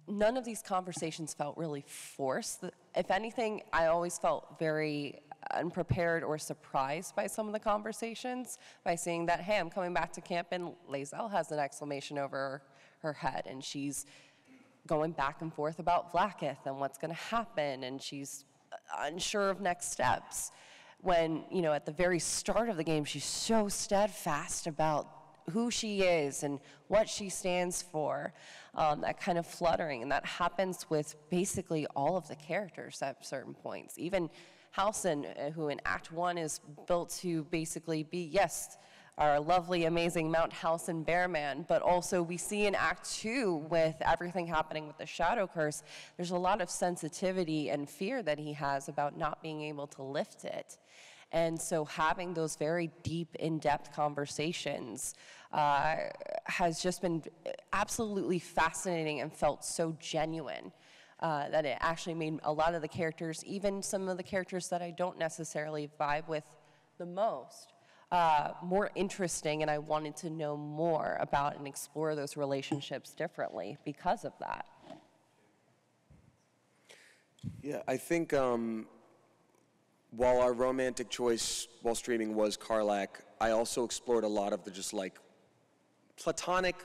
none of these conversations felt really forced. If anything, I always felt very unprepared or surprised by some of the conversations, by seeing that, hey, I'm coming back to camp and Lae'zel has an exclamation over her head and she's going back and forth about Vlaakith and what's gonna happen, and she's unsure of next steps, when, you know, at the very start of the game, she's so steadfast about who she is and what she stands for, um, that kind of fluttering. And that happens with basically all of the characters at certain points. Even Halsin, who in Act One is built to basically be, yes, our lovely, amazing Mount Halsin Bearman, but also we see in Act Two with everything happening with the Shadow Curse, there's a lot of sensitivity and fear that he has about not being able to lift it. And so having those very deep, in-depth conversations uh, has just been absolutely fascinating and felt so genuine. Uh, that it actually made a lot of the characters, even some of the characters that I don't necessarily vibe with the most, uh, more interesting, and I wanted to know more about and explore those relationships differently because of that. Yeah, I think um, while our romantic choice while streaming was Karlach, I also explored a lot of the just like platonic,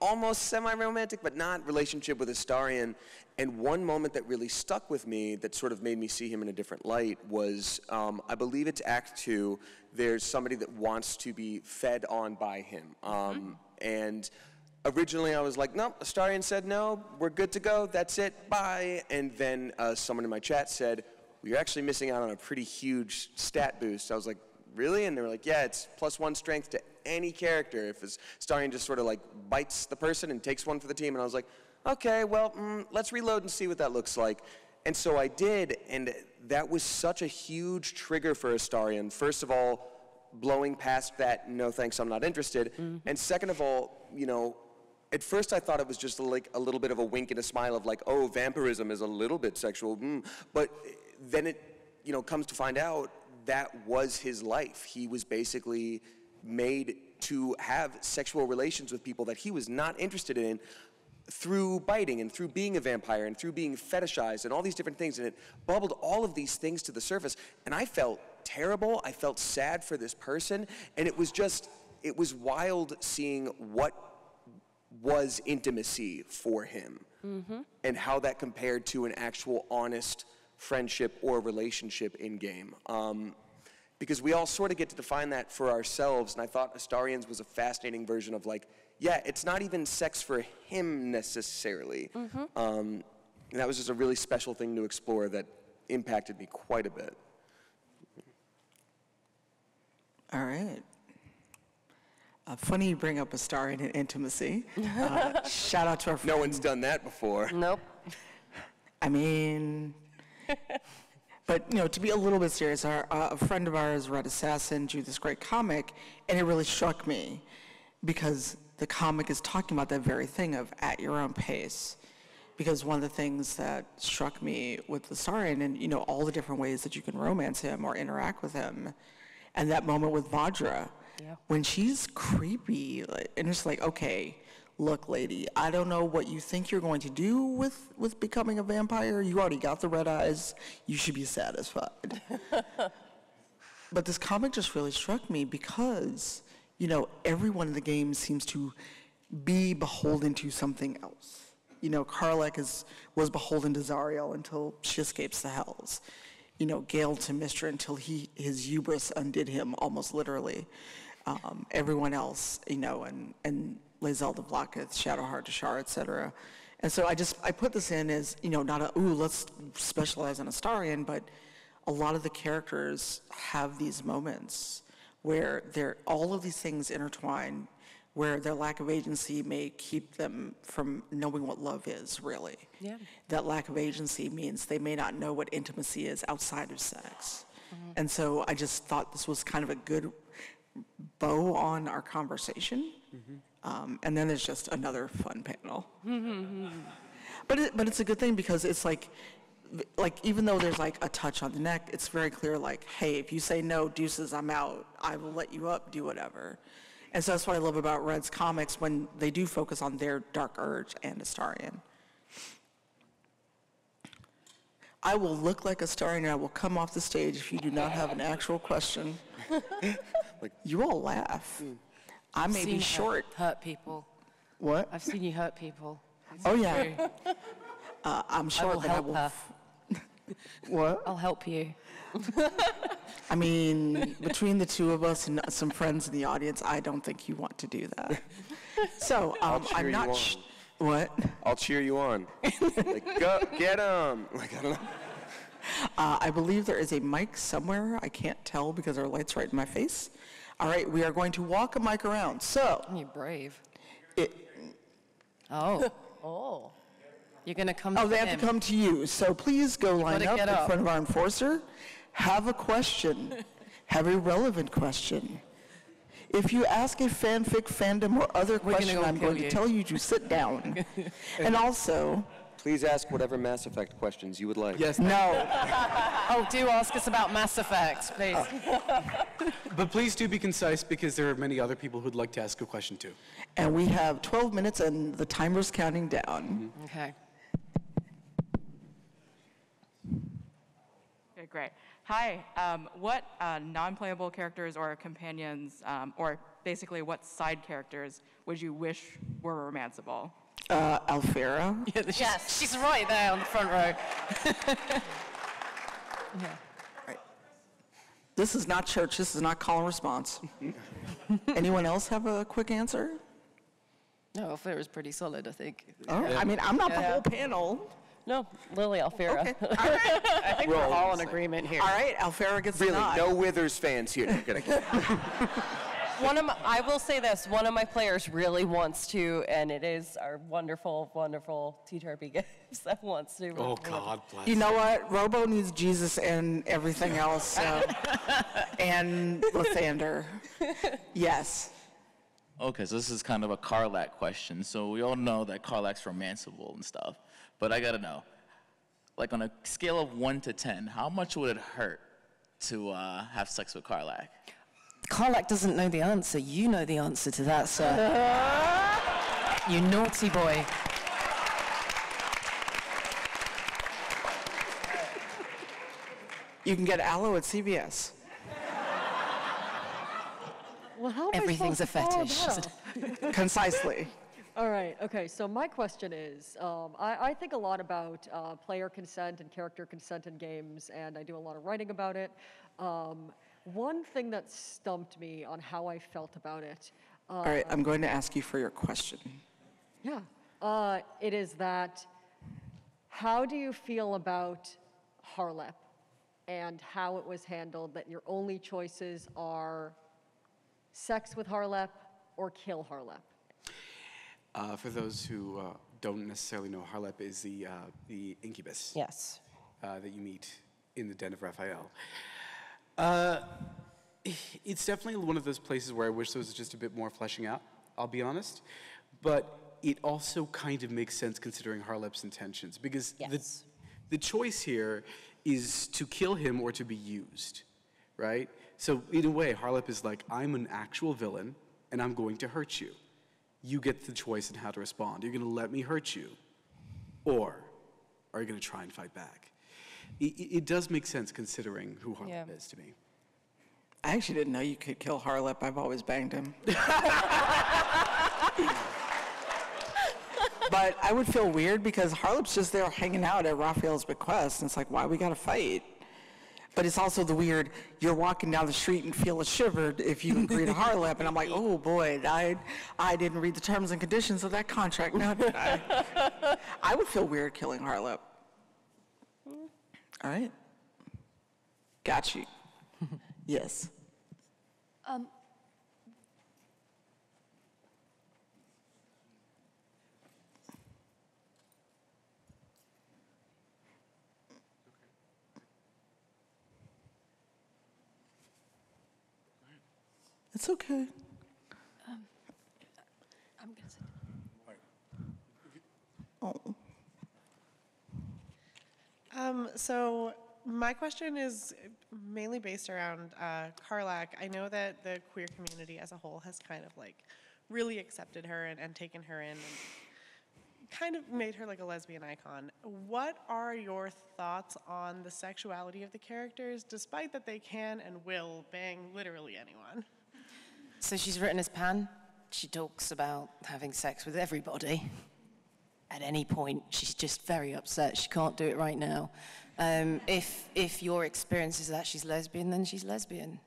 almost semi-romantic, but not relationship with Astarion. And one moment that really stuck with me that sort of made me see him in a different light was, um, I believe it's Act Two, there's somebody that wants to be fed on by him. Um, mm-hmm. And originally I was like, nope, Astarion said no, we're good to go, that's it, bye. And then uh, someone in my chat said, well, you're actually missing out on a pretty huge stat boost. I was like, really? And they were like, yeah, it's plus one strength to any character if Astarion just sort of like bites the person and takes one for the team. And I was like, okay, well, mm, let's reload and see what that looks like. And so I did, and that was such a huge trigger for Astarion. First of all, blowing past that, no thanks, I'm not interested. Mm-hmm. And second of all, you know, at first I thought it was just like a little bit of a wink and a smile of like, oh, vampirism is a little bit sexual, mm. But then it, you know, comes to find out that was his life. He was basically made to have sexual relations with people that he was not interested in through biting and through being a vampire and through being fetishized and all these different things. And it bubbled all of these things to the surface. And I felt terrible. I felt sad for this person. And it was just, it was wild seeing what was intimacy for him, mm-hmm. and how that compared to an actual honest friendship or relationship in game. Um, because we all sort of get to define that for ourselves, and I thought Astarion's was a fascinating version of like, yeah, it's not even sex for him necessarily. Mm-hmm. Um, and that was just a really special thing to explore that impacted me quite a bit. All right. Uh, funny you bring up Astarion and intimacy. Uh, shout out to our friend. No one's done that before. Nope. I mean, but, you know, to be a little bit serious, our, uh, a friend of ours read Assassin, drew this great comic, and it really struck me. because the comic is talking about that very thing of at your own pace. Because one of the things that struck me with the Astarion, and you know, all the different ways that you can romance him or interact with him, and that moment with Vajra, yeah. when she's creepy, like, and it's like, okay, look, lady, I don't know what you think you're going to do with, with becoming a vampire. You already got the red eyes. You should be satisfied. But this comic just really struck me because, you know, everyone in the game seems to be beholden to something else. You know, Karlach is, was beholden to Zariel until she escapes the Hells. You know, Gale to Mystra until he, his hubris undid him, almost literally. Um, everyone else, you know, and, and Lae'zel to Vlaakith, Shadowheart to Shar, et cetera. And so I just, I put this in as, you know, not a, ooh, let's specialize in Astarion, but a lot of the characters have these moments where they're, all of these things intertwine, where their lack of agency may keep them from knowing what love is, really. Yeah. That lack of agency means they may not know what intimacy is outside of sex. Mm-hmm. And so I just thought this was kind of a good bow on our conversation. Mm-hmm. Um, and then there's just another fun panel. but, it, but it's a good thing because it's like, like, even though there's like a touch on the neck, it's very clear, like, hey, if you say no, deuces, I'm out. I will let you up, do whatever. And so that's what I love about Red's comics, when they do focus on their Dark Urge and Astarion. I will look like Astarion and I will come off the stage if you do not have an actual question. Like, you all laugh. Mm. I may be short. I've seen you hurt people. What? I've seen you hurt people. That's oh, yeah. Uh, I'm short, I will but help I will... Her. What? I'll help you. I mean, between the two of us and some friends in the audience, I don't think you want to do that. So, um, I'm not... Sh what? I'll cheer you on. Like, go, get him! Like, I don't know. Uh, I believe there is a mic somewhere. I can't tell because our light's right in my face. All right, we are going to walk a mic around. So... You're brave. It... Oh. Oh. You're going to come oh, to Oh, they him. have to come to you. So please go line up, up in front of our enforcer. Have a question. Have a relevant question. If you ask a fanfic, fandom, or other We're question, go I'm going you. to tell you to sit down. And also... Please ask whatever Mass Effect questions you would like. Yes. No. Oh, do ask us about Mass Effect, please. Oh. But please do be concise, because there are many other people who'd like to ask a question, too. And we have twelve minutes, and the timer's counting down. Mm-hmm. Okay. Okay, great. Hi, um, what uh, non-playable characters or companions, um, or basically what side characters would you wish were romanceable? Uh, Alfira. Yeah, she's, yes, she's right there on the front row. Yeah. Right. This is not church, this is not call and response. Anyone else have a quick answer? No, Alfira's pretty solid, I think. Oh, yeah. I mean, I'm not yeah. the whole panel. No, Lily Alfira. Okay. All right. I think we're, we're all, all in agreement here. All right, Alfira gets really, a nod. No Withers fans here. One of my, I will say this, one of my players really wants to, and it is our wonderful, wonderful T T R P Games that wants to. Oh, God bless. You know what? Robo needs Jesus and everything else, so. And Lathander. Yes. Okay, so this is kind of a Karlach question. So we all know that Karlach's romanceable and stuff. But I gotta know, like on a scale of one to ten, how much would it hurt to uh, have sex with Karlach? Karlach doesn't know the answer. You know the answer to that, sir. You naughty boy. You can get aloe at C V S. Well, how Everything's I a fetish. Concisely. All right, okay, so my question is, um, I, I think a lot about uh, player consent and character consent in games, and I do a lot of writing about it. Um, one thing that stumped me on how I felt about it. Uh, All right, I'm going to ask you for your question. Yeah, uh, it is that, how do you feel about Harlep and how it was handled, that your only choices are sex with Harlep or kill Harlep? Uh, for those who uh, don't necessarily know, Harlep is the, uh, the incubus. Yes. Uh, that you meet in the den of Raphael. Uh, it's definitely one of those places where I wish there was just a bit more fleshing out I'll be honest. But it also kind of makes sense considering Harlep's intentions, because yes. the, the choice here is to kill him or to be used, right? So in a way, Harlep is like, I'm an actual villain, and I'm going to hurt you. You get the choice in how to respond. You're going to let me hurt you, or are you going to try and fight back? It, it does make sense considering who Harlep yeah. is to me. I actually didn't know you could kill Harlep. I've always banged him. But I would feel weird because Harlep's just there hanging out at Raphael's bequest, and it's like, why we gotta fight? But it's also the weird, you're walking down the street and feel a shiver if you agree to Harlep, and I'm like, oh boy, I, I didn't read the terms and conditions of that contract, no, did I? I would feel weird killing Harlep. All right. Got you. Yes. Um. It's okay. Um, I'm gonna sit down. Oh. Um, so my question is mainly based around uh, Karlach. I know that the queer community as a whole has kind of like really accepted her and, and taken her in, and kind of made her like a lesbian icon. What are your thoughts on the sexuality of the characters, despite that they can and will bang literally anyone? So she's written as Pan. She talks about having sex with everybody. At any point, she's just very upset. She can't do it right now. Um, if, if your experience is that she's lesbian, then she's lesbian.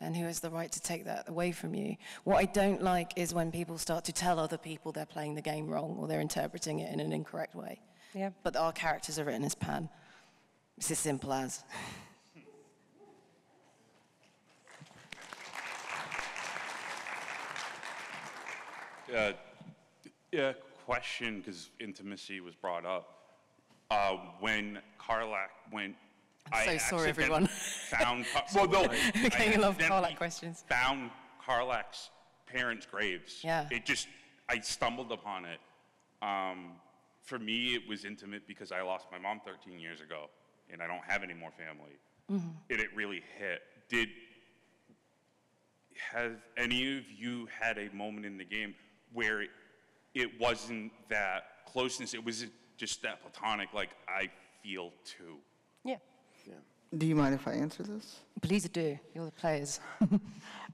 And who has the right to take that away from you? What I don't like is when people start to tell other people they're playing the game wrong or they're interpreting it in an incorrect way. Yeah. But our characters are written as Pan. It's as simple as. Uh, yeah, question, because intimacy was brought up. Uh, when Karlach went, I'm I so sorry, everyone. Found well, no, okay, I love Karlach questions. Found Karlach's parents' graves. Yeah, it just I stumbled upon it. Um, for me, it was intimate because I lost my mom thirteen years ago, and I don't have any more family. Mm-hmm. It it really hit. Did have any of you had a moment in the game where it, it wasn't that closeness, it was just that platonic, like, I feel too? Yeah. Yeah. Do you mind if I answer this? Please do. You're the players.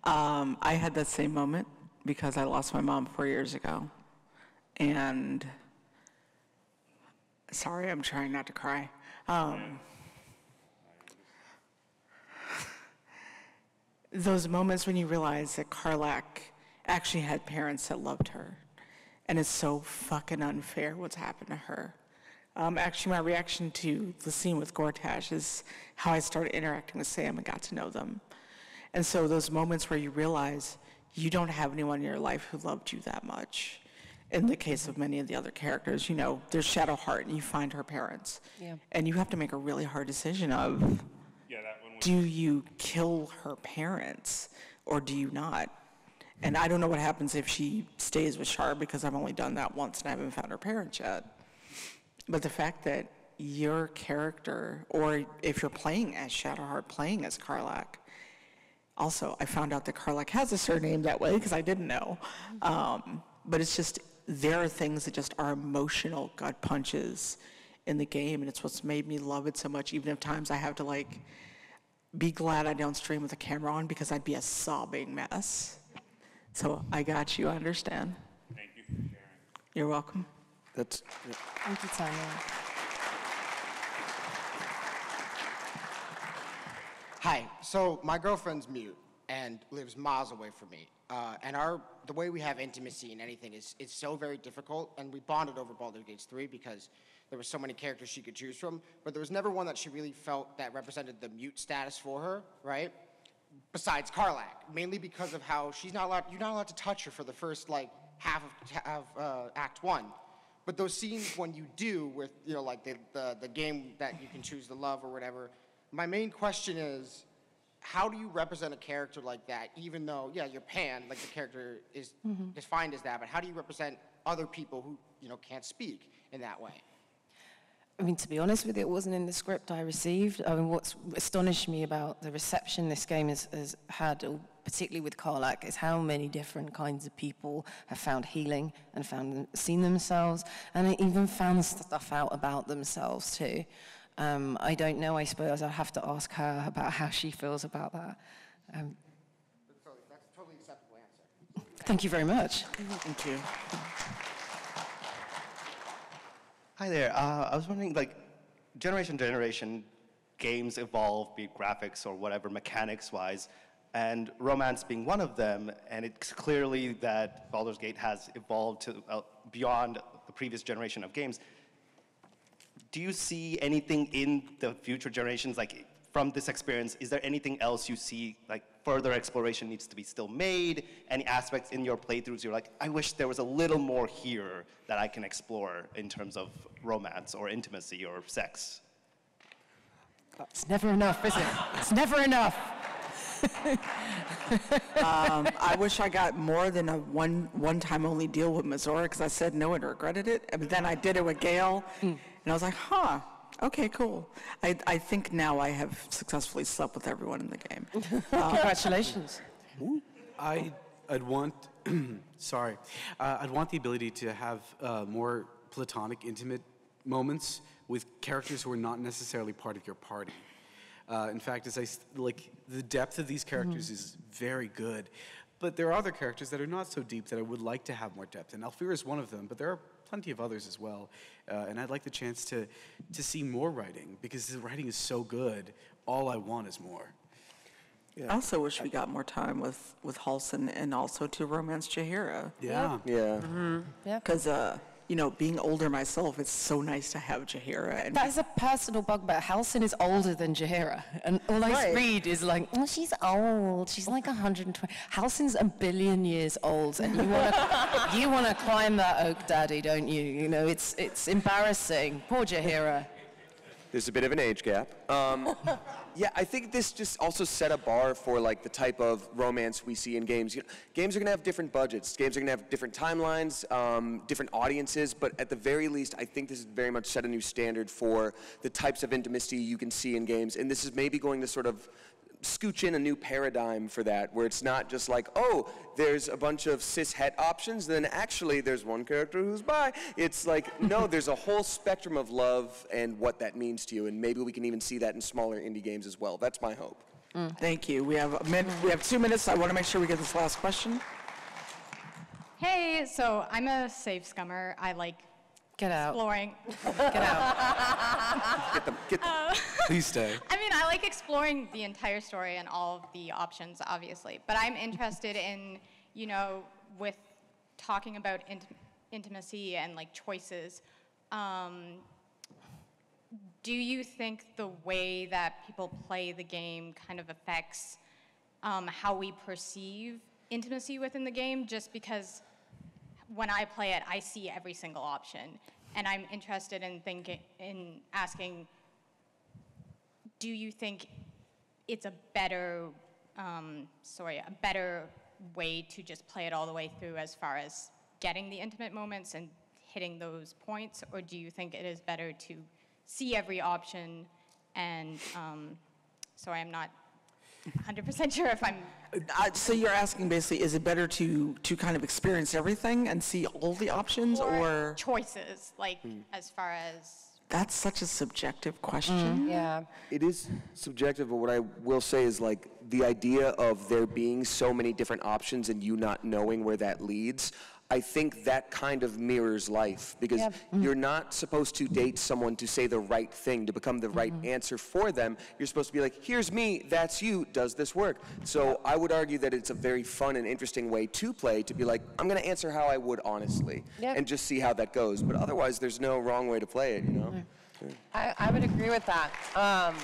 um, I had that same moment because I lost my mom four years ago. And, sorry, I'm trying not to cry. Um, those moments when you realize that Karlach actually had parents that loved her. And it's so fucking unfair what's happened to her. Um, actually, my reaction to the scene with Gortash is how I started interacting with Sam and got to know them. And so those moments where you realize you don't have anyone in your life who loved you that much. In the case of many of the other characters, you know, there's Shadowheart and you find her parents. Yeah. And you have to make a really hard decision of, yeah, that one was do you kill her parents or do you not? And I don't know what happens if she stays with Shar, because I've only done that once and I haven't found her parents yet. But the fact that your character, or if you're playing as Shadowheart, playing as Karlach, also I found out that Karlach has a surname that way because I didn't know. Um, but it's just, there are things that just are emotional gut punches in the game, and it's what's made me love it so much, even if times I have to like, be glad I don't stream with the camera on because I'd be a sobbing mess. So I got you, I understand. Thank you for sharing. You're welcome. That's, yeah. Thank you, Tanya. Hi, so my girlfriend's mute and lives miles away from me. Uh, and our the way we have intimacy in anything is it's so very difficult, and we bonded over Baldur's Gate three because there were so many characters she could choose from, but there was never one that she really felt that represented the mute status for her, right? Besides Karlach, mainly because of how she's not allowed, you're not allowed to touch her for the first like half of, of uh, act one. But those scenes when you do with, you know, like the, the, the game that you can choose to love or whatever, my main question is, how do you represent a character like that, even though, yeah, you're pan, like the character is mm-hmm. defined as that, but how do you represent other people who, you know, can't speak in that way? I mean, to be honest with you, it wasn't in the script I received. I mean, what's astonished me about the reception this game has, has had, particularly with Karlach, is how many different kinds of people have found healing and found seen themselves, and even found stuff out about themselves too. Um, I don't know, I suppose I'll have to ask her about how she feels about that. Um, That's totally, that's a totally acceptable answer. Thank you very much. Thank you. Hi there. Uh, I was wondering, like, generation to generation, games evolve, be it graphics or whatever, mechanics-wise, and romance being one of them. And it's clearly that Baldur's Gate has evolved to uh, beyond the previous generation of games. Do you see anything in the future generations, like, from this experience? Is there anything else you see, like, further exploration needs to be still made? Any aspects in your playthroughs you're like, I wish there was a little more here that I can explore in terms of romance or intimacy or sex? It's never enough, is it? It's never enough. um, I wish I got more than a one, one time only deal with Mizora, because I said no and regretted it. But then I did it with Gale, mm. and I was like, huh. Okay, cool. I, I think now I have successfully slept with everyone in the game. Um, Congratulations. I, I'd want, sorry, uh, I'd want the ability to have uh, more platonic, intimate moments with characters who are not necessarily part of your party. Uh, in fact, as I, like, the depth of these characters mm-hmm. is very good, but there are other characters that are not so deep that I would like to have more depth, and Alfira is one of them, but there are plenty of others as well, uh, and I'd like the chance to to see more writing, because the writing is so good. All I want is more. Yeah. I also wish we got more time with with Halsin, and also to romance Jaheira. Yeah, yeah, yeah. Mm-hmm. Yeah. Because uh, you know, being older myself, it's so nice to have Jaheira. And that is a personal bugbear. Halsin is older than Jaheira, and all I right. read is like, oh, she's old. She's like a hundred and twenty. Halsin's a billion years old, and you want to you want to climb that oak, Daddy, don't you? You know, it's it's embarrassing. Poor Jaheira. There's a bit of an age gap. Um, yeah, I think this just also set a bar for like the type of romance we see in games. You know, games are gonna have different budgets. Games are gonna have different timelines, um, different audiences, but at the very least, I think this has very much set a new standard for the types of intimacy you can see in games, and this is maybe going to sort of scooch in a new paradigm for that, where it's not just like, oh, there's a bunch of cis-het options, then actually there's one character who's bi. It's like, no, there's a whole spectrum of love and what that means to you, and maybe we can even see that in smaller indie games as well. That's my hope. Mm. Thank you. We have a minute, we have two minutes. I want to make sure we get this last question. Hey, so I'm a safe scummer. I like Get out. Exploring. Get out. Get them. Get them. Uh, Please stay. I mean, I like exploring the entire story and all of the options, obviously. But I'm interested in, you know, with talking about int intimacy and, like, choices. Um, do you think the way that people play the game kind of affects um, how we perceive intimacy within the game? Just because when I play it, I see every single option, and I'm interested in thinking, in asking, do you think it's a better, um, sorry, a better way to just play it all the way through as far as getting the intimate moments and hitting those points, or do you think it is better to see every option? And um, sorry, I'm not one hundred percent sure if I'm... Uh, so you're asking basically, is it better to to kind of experience everything and see all the options, or... or... choices, like, mm. as far as... That's such a subjective question. Mm, yeah. It is subjective, but what I will say is, like, the idea of there being so many different options and you not knowing where that leads, I think that kind of mirrors life, because yeah. mm. you're not supposed to date someone to say the right thing, to become the right mm-hmm. answer for them. You're supposed to be like, here's me, that's you, does this work? So I would argue that it's a very fun and interesting way to play, to be like, I'm gonna answer how I would honestly, yep. and just see how that goes. But otherwise, there's no wrong way to play it, you know? Mm. Yeah. I, I would agree with that. Um,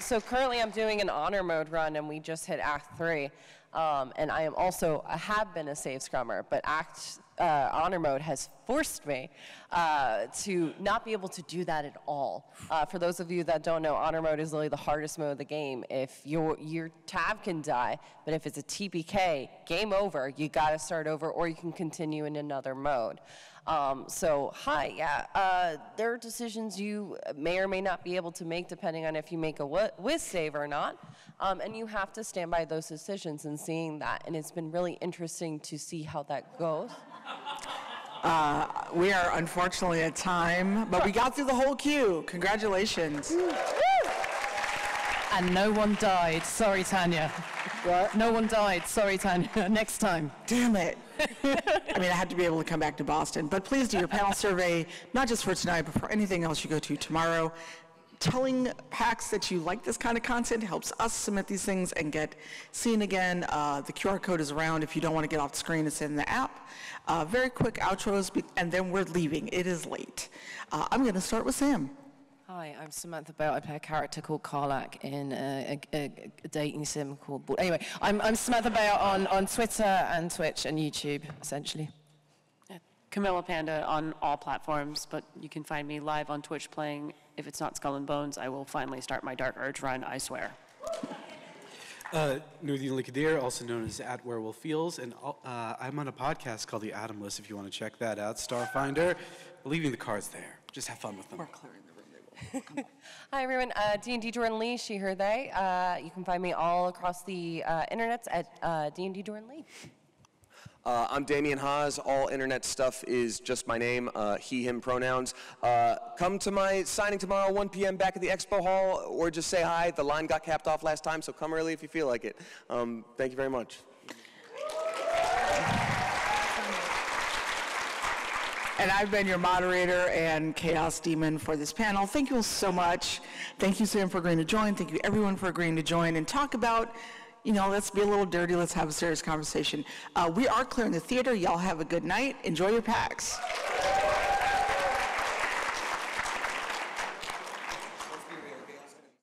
so currently I'm doing an honor mode run, and we just hit act three. Um, and I am also, I have been a save scrummer, but act uh, honor mode has forced me uh, to not be able to do that at all. Uh, for those of you that don't know, honor mode is really the hardest mode of the game. If your, your tab can die, but if it's a T P K, game over, you gotta start over, or you can continue in another mode. Um, so, hi, yeah, uh, there are decisions you may or may not be able to make depending on if you make a whiz save or not, um, and you have to stand by those decisions and seeing that, and it's been really interesting to see how that goes. Uh, we are unfortunately at time, but we got through the whole queue. Congratulations. And no one died. Sorry, Tanya. What? No one died. Sorry, Tanya. Next time. Damn it. I mean, I have to be able to come back to Boston. But please do your panel survey, not just for tonight, but for anything else you go to tomorrow. Telling PAX that you like this kind of content helps us submit these things and get seen again. Uh, the Q R code is around. If you don't want to get off the screen, it's in the app. Uh, very quick outros, and then we're leaving. It is late. Uh, I'm going to start with Sam. Hi, I'm Samantha Béart. I play a character called Karlach in a, a, a dating sim called Ball. Anyway, I'm, I'm Samantha Béart on, on Twitter and Twitch and YouTube, essentially. Yeah. Camilla Panda on all platforms, but you can find me live on Twitch playing. If it's not Skull and Bones, I will finally start my Dark Urge run, I swear. Uh, Nourdeen Likadir, also known as at Werewolf Fields, and uh, I'm on a podcast called The Atomless, if you want to check that out. Starfinder, leaving the cards there. Just have fun with them. We're clearing the room. Hi everyone, uh, D and D Jordan Lea, she, her, they. Uh, you can find me all across the uh, internets at uh, D and D Jordan Lea. Uh, I'm Damien Haas. All internet stuff is just my name, uh, he, him pronouns. Uh, come to my signing tomorrow, one P M back at the expo hall, or just say hi. The line got capped off last time, so come early if you feel like it. Um, thank you very much. And I've been your moderator and chaos demon for this panel. Thank you all so much. Thank you, Sam, for agreeing to join. Thank you, everyone, for agreeing to join and talk about, you know, let's be a little dirty. Let's have a serious conversation. Uh, we are clearing the theater. Y'all have a good night. Enjoy your packs.